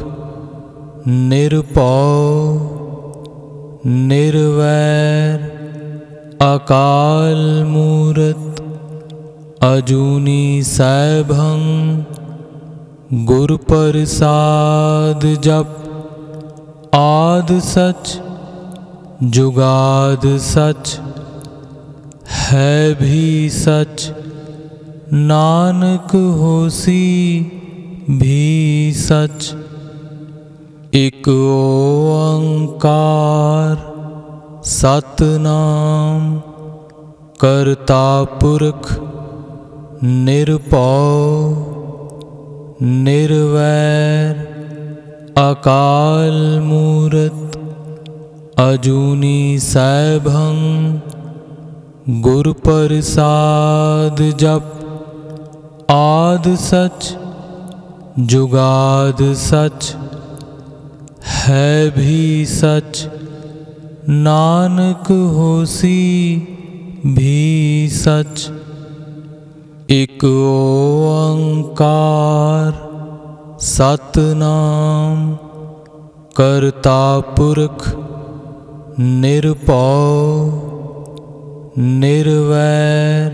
निरपौ निर्वैर अकाल मूरत अजूनी सैभं गुरुप्रसाद जप आदि सच जुगाद सच है भी सच नानक होसी भी सच। एक ओंकार सतनाम करता पुरख निरपौ निर्वैर अकाल मूरत अजूनी सैभं गुरुप्रसाद जप आदि सच जुगाद सच है भी सच नानक होसी भी सच। एक ओंकार सतनाम करता पुरख निरपौ निर्वैर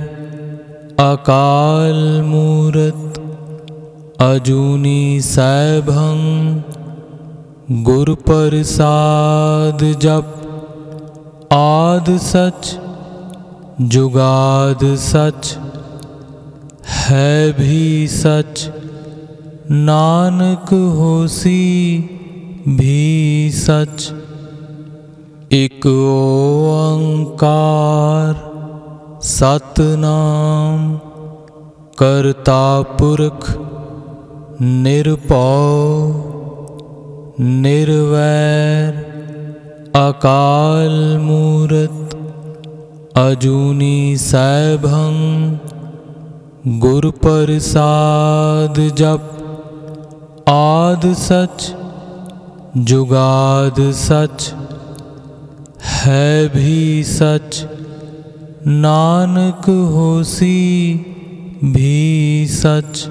अकाल मूरत अजूनी सैभं गुरुप्रसाद जप आदि सच जुगाद सच है भी सच नानक होसी भी सच। एक ओंकार सतनाम करता पुरख निरपौ निर्वैर अकाल मूरत अजूनी सैभं गुरुप्रसाद जप आदि सच जुगाद सच है भी सच, नानक होसी भी सच।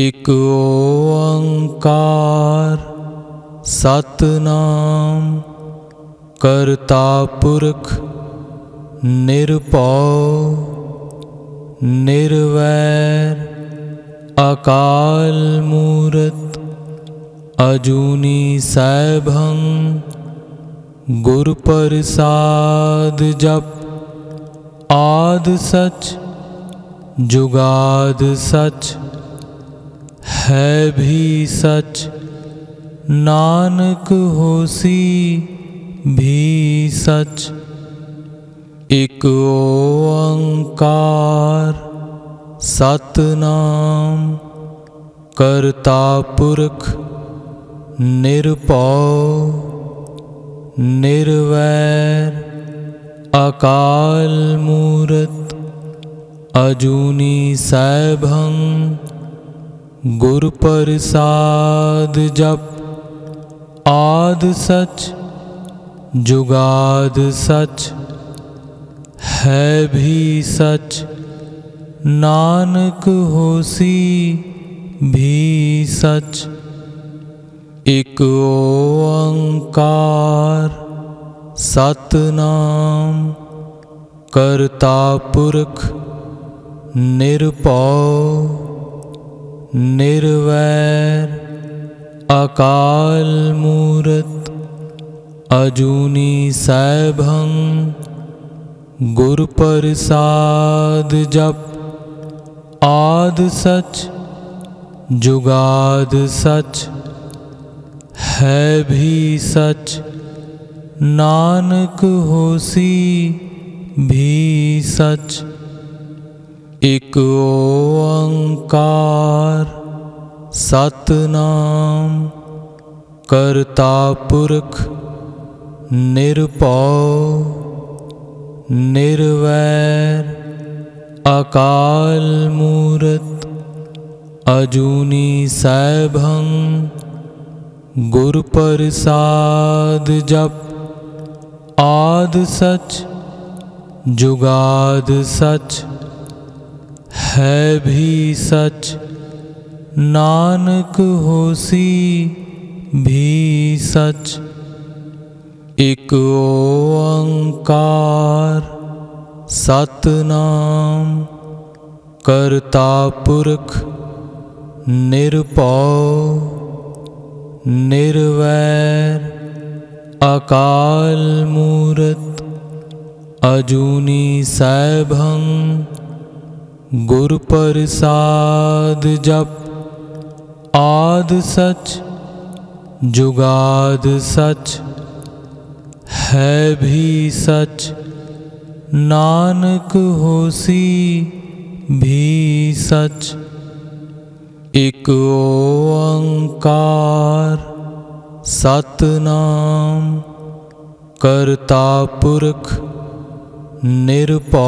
एक ओंकार सतनाम, करता पुरख निरपौ निर्वैर, अकाल मूरत अजूनी सैभं, गुर प्रसाद जप आद सच। जुगाद सच है भी सच, नानक होसी भी सच। एक ओंकार सतनाम, करता पुरख निरपौ निर्वैर, अकाल मूरत अजूनी सैभं, गुर प्रसाद जप आद सच। जुगाद सच है भी सच, नानक होसी भी सच। एक ओंकार सतनाम, करता पुरख निरपौ निर्वैर, अकाल मूरत अजूनी सैभं, गुर प्रसाद जप आद सच। जुगाद सच है भी सच, नानक होसी भी सच। एक ओंकार सतनाम, करता पुरख निरपौ निर्वैर, अकाल मूरत अजूनी सैभं, गुर प्रसाद जप आद सच। जुगाद सच है भी सच, नानक होसी भी सच। एक ओंकार सतनाम, करता पुरख निरपौ निर्वैर, अकाल मूरत अजूनी सैभं, गुर प्रसाद जप आद सच। जुगाद सच है भी सच, नानक होसी भी सच। एक ओंकार सतनाम, करता पुरख निरपौ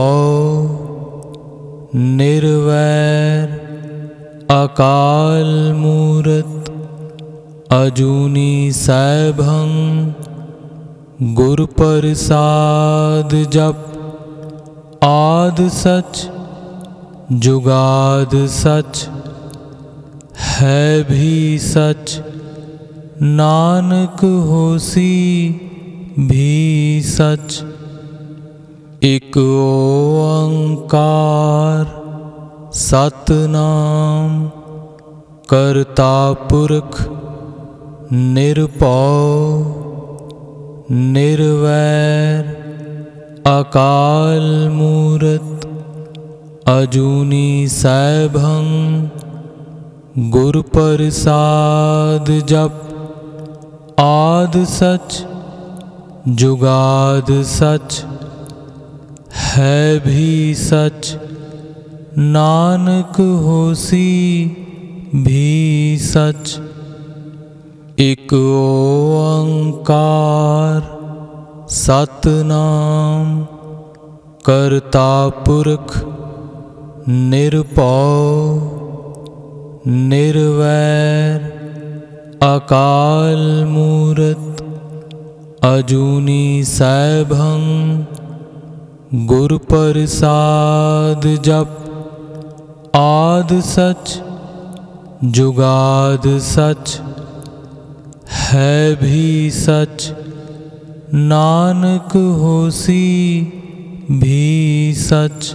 निर्वैर, अकाल मूरत अजूनी सैभं, गुर प्रसाद जप आद सच। जुगाद सच है भी सच, नानक होसी भी सच। एक ओंकार सतनाम, करता पुरख निरपौ निर्वैर, अकाल मूरत अजूनी सैभं, गुर प्रसाद जप आद सच। जुगाद सच है भी सच, नानक होसी भी सच। एक ओंकार सतनाम, करता पुरख निरपौ निर्वैर, अकाल मूरत अजूनी सैभं गुरुप्रसाद जप आदि सच जुगाद सच है भी सच नानक होसी भी सच।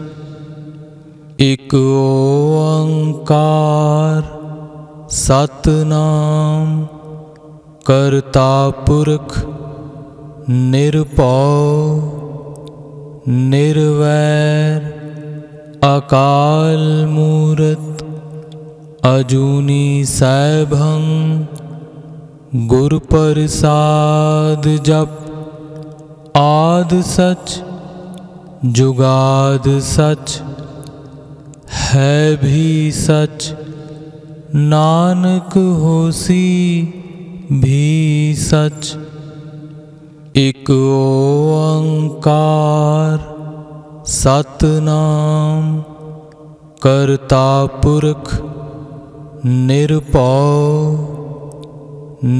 एक ओंकार सतनाम करता पुरख निरपौ निर्वैर अकाल मूरत अजूनी सैभं गुरु प्रसाद जप आदि सच जुगाद सच है भी सच नानक होसी भी सच। एक ओंकार सतनाम करता पुरख निरपौ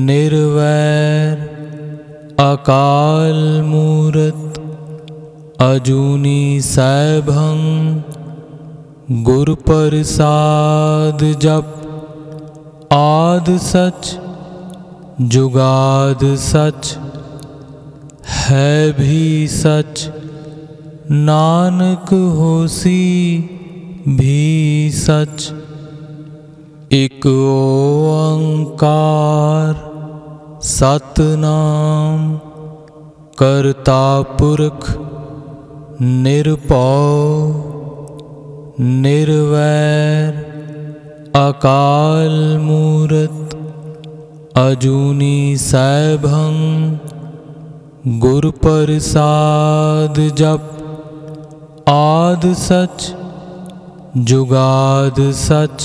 निर्वैर अकाल मूरत अजूनी सैभं गुरु प्रसाद जप आदि सच जुगाद सच है भी सच नानक होसी भी सच। एक ओंकार सतनाम करता पुरख निरपौ निर्वैर अकाल मूरत अजूनी सैभं गुरु प्रसाद जप आदि सच जुगाद सच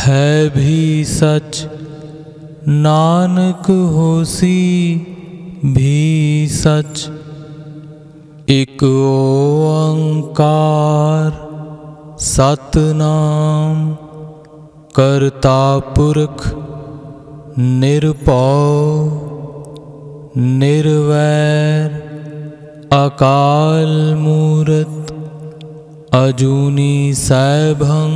है भी सच नानक होसी भी सच। एक ओंकार सतनाम करता पुरख निरपौ निर्वैर अकाल मूरत अजूनी सैभं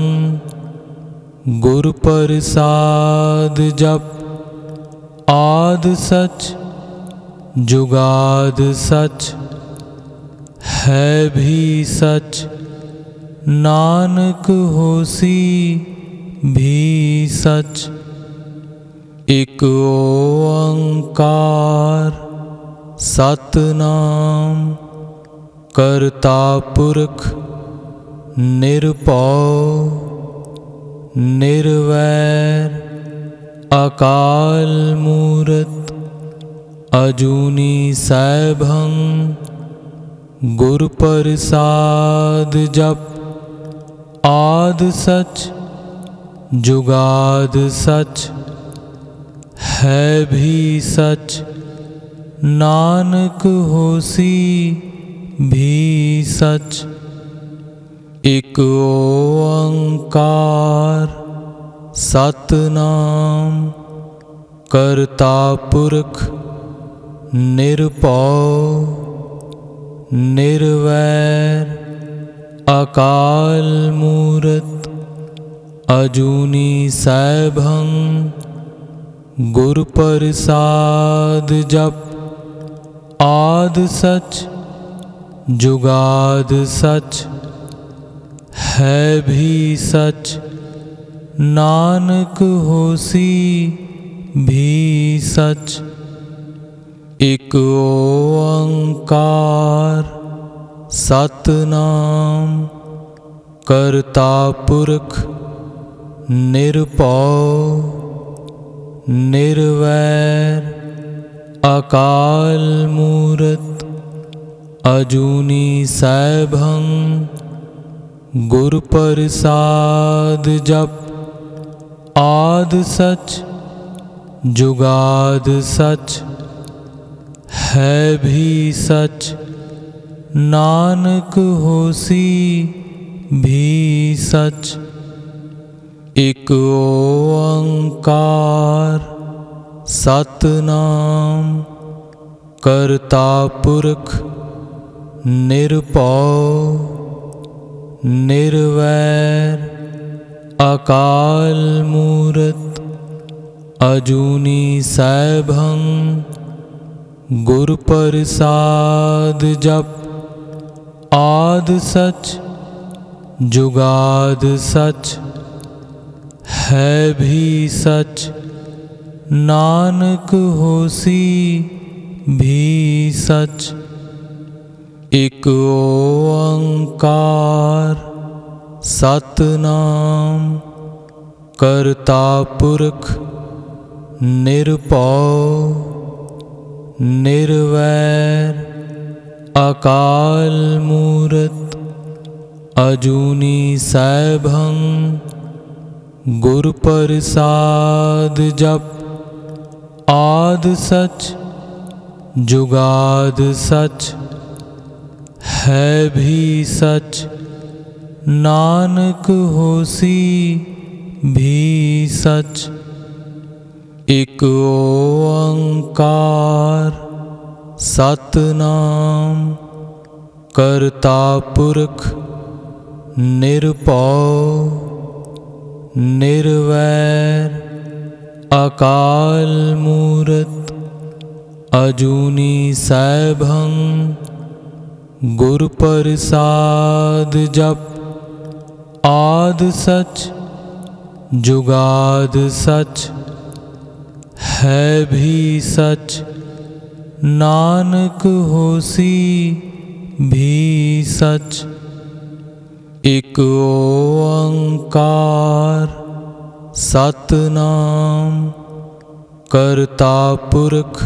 गुरु प्रसाद जप आदि सच जुगाद सच है भी सच नानक होसी भी सच। एक ओंकार सतनाम करता पुरख निरपौ निर्वैर अकाल मूरत अजूनी सैभं गुरु प्रसाद जप आदि सच जुगाद सच है भी सच नानक होसी भी सच। एक ओंकार सतनाम करता पुरख निरपौ निर्वैर अकाल मूरत अजूनी सैभं गुरु प्रसाद जप आदि सच जुगाद सच है भी सच नानक होसी भी सच। एक ओंकार सतनाम करता पुरख निरपौ निर्वैर अकाल मूरत अजूनी सैभं गुरु प्रसाद जप आदि सच जुगाद सच है भी सच नानक होसी भी सच। एक ओंकार सतनाम करता पुरख निरपौ निर्वैर अकाल मूरत अजूनी सैभं गुरुप्रसाद जप आद सच जुगाद सच है भी सच नानक होसी भी सच। एक ओंकार सतनाम करता पुरख निरपौ निर्वैर अकाल मूरत अजूनी सैभं गुरु प्रसाद जप आद सच जुगाद सच है भी सच नानक होसी भी सच। एक ओंकार सतनाम करता पुरख निरपौ निर्वैर अकाल मूरत अजूनी सैभं गुरु प्रसाद जप आद सच जुगाद सच है भी सच नानक होसी भी सच। एक ओंकार सतनाम करता पुरख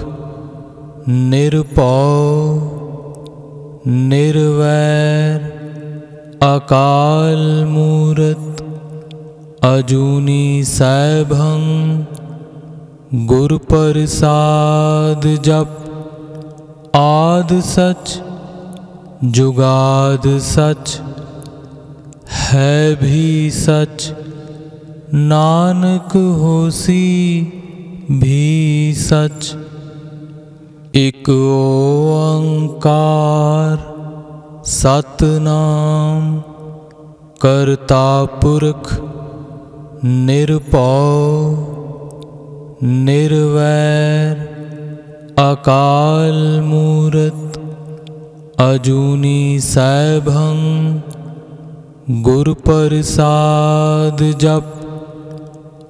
निरपौ निर्वैर अकाल मूरत अजूनी सैभं गुरु प्रसाद जप आद सच जुगाद सच है भी सच नानक होसी भी सच। एक ओंकार सतनाम करता पुरख निरपौ निर्वैर अकाल मूरत अजूनी सैभं गुरु प्रसाद जप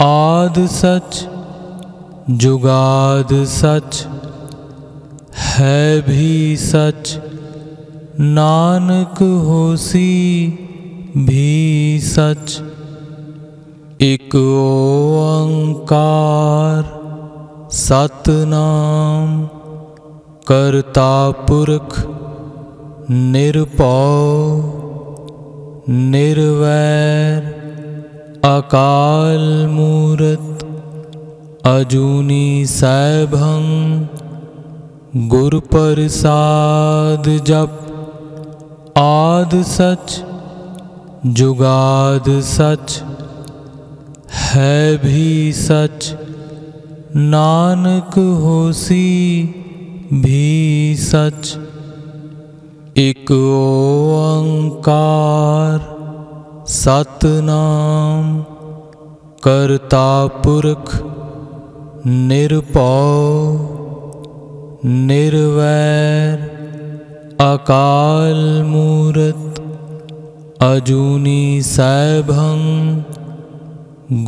आद सच जुगाद सच है भी सच नानक होसी भी सच। एक ओंकार सतनाम करता पुरख निरपौ निर्वैर अकाल मूरत अजूनी सैभं गुरु प्रसाद जप आद सच जुगाद सच है भी सच नानक होसी भी सच। एक ओंकार सतनाम करता पुरख निरपौ निर्वैर अकाल मूरत अजूनी सैभं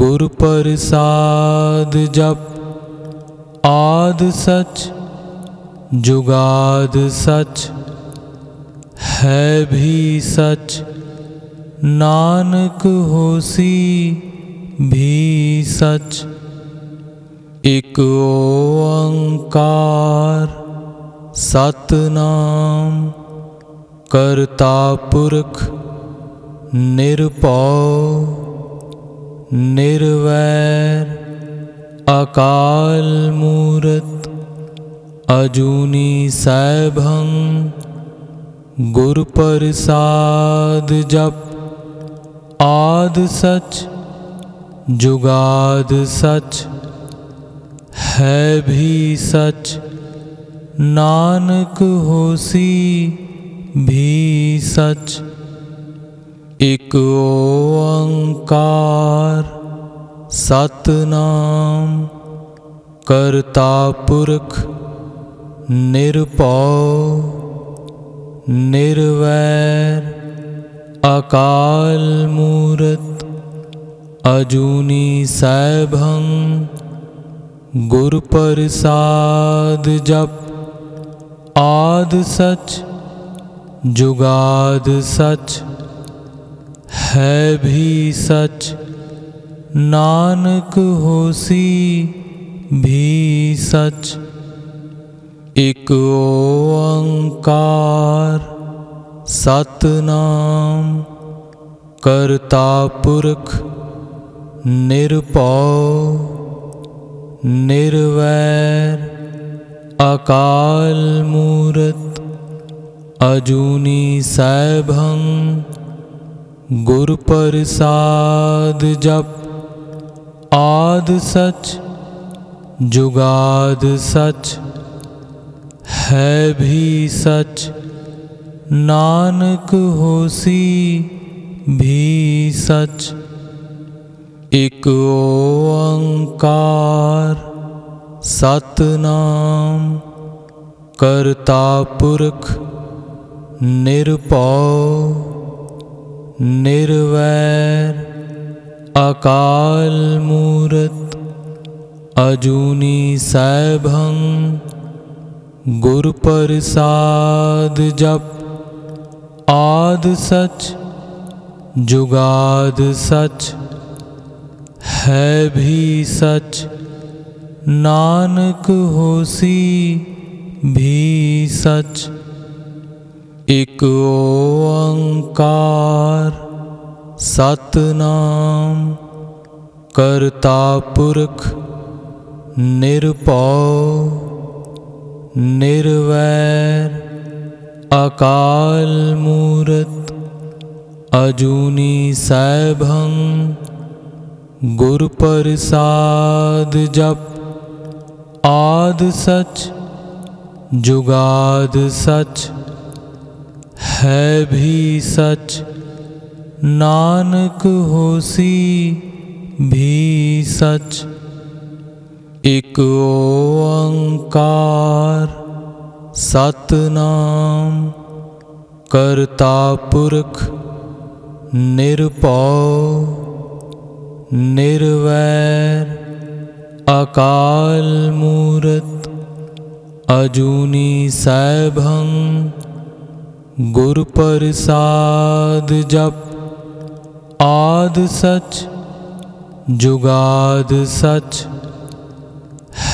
गुरु प्रसाद जप आद सच जुगाद सच है भी सच नानक होसी भी सच। एक ओंकार सतनाम करता पुरख निरपौ निर्वैर अकाल मूरत अजूनी सैभं गुरु प्रसाद जप आद सच जुगाद सच है भी सच, नानक होसी भी सच। एक ओंकार सतनाम, करता पुरख निरपौ निर्वैर, अकाल मूरत अजूनी सैभं, गुर प्रसाद जप आद सच। जुगाद सच है भी सच, नानक होसी भी सच। एक ओंकार सतनाम, करता पुरख निरपौ निर्वैर, अकाल मूरत अजूनी सैभं, गुर प्रसाद जप आद सच। जुगाद सच है भी सच, नानक होसी भी सच। एक ओंकार सतनाम, करता पुरख निरपौ निर्वैर, अकाल मूरत अजूनी सैभं, गुर प्रसाद जप आद सच। जुगाद सच है भी सच, नानक होसी भी सच। एक ओंकार सतनाम, करता पुरख निरपौ निर्वैर, अकाल मूरत अजूनी सैभं, गुर प्रसाद जप आद सच। जुगाद सच है भी सच, नानक होसी भी सच। एक ओंकार सतनाम, करता पुरख निरपौ निर्वैर, अकाल मूरत अजूनी सैभं, गुर प्रसाद जप आद सच। जुगाद सच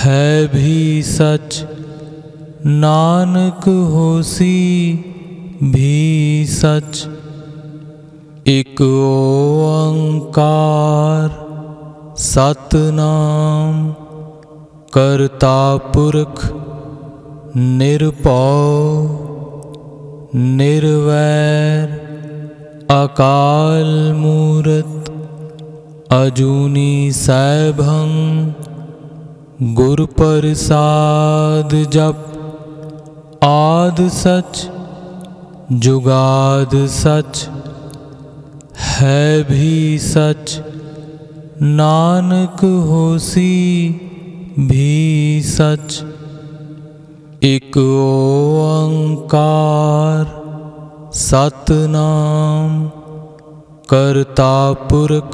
है भी सच, नानक होसी भी सच। एक ओंकार सतनाम, करता पुरख निरपौ निर्वैर, अकाल मूरत अजूनी सैभं, गुर प्रसाद जप आद सच। जुगाद सच है भी सच, नानक होसी भी सच। एक ओंकार सतनाम, करता पुरख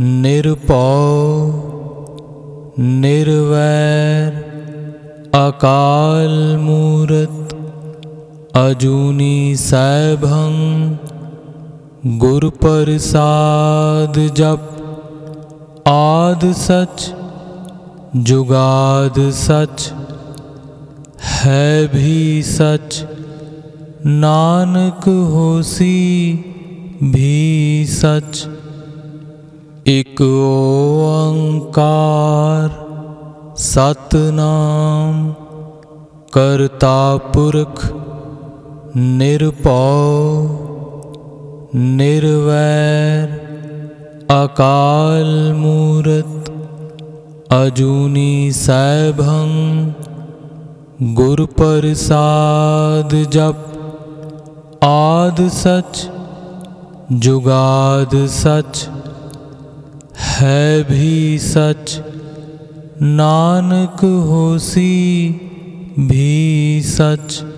निरपौ निर्वैर, अकाल मूरत अजूनी सैभं, गुर प्रसाद जप आद सच। जुगाद सच है भी सच, नानक होसी भी सच। एक ओंकार सतनाम, करता पुरख निरपौ निर्वैर, अकाल मूरत अजूनी सैभं गुरुप्रसाद जप आद सच जुगाद सच है भी सच नानक होसी भी सच।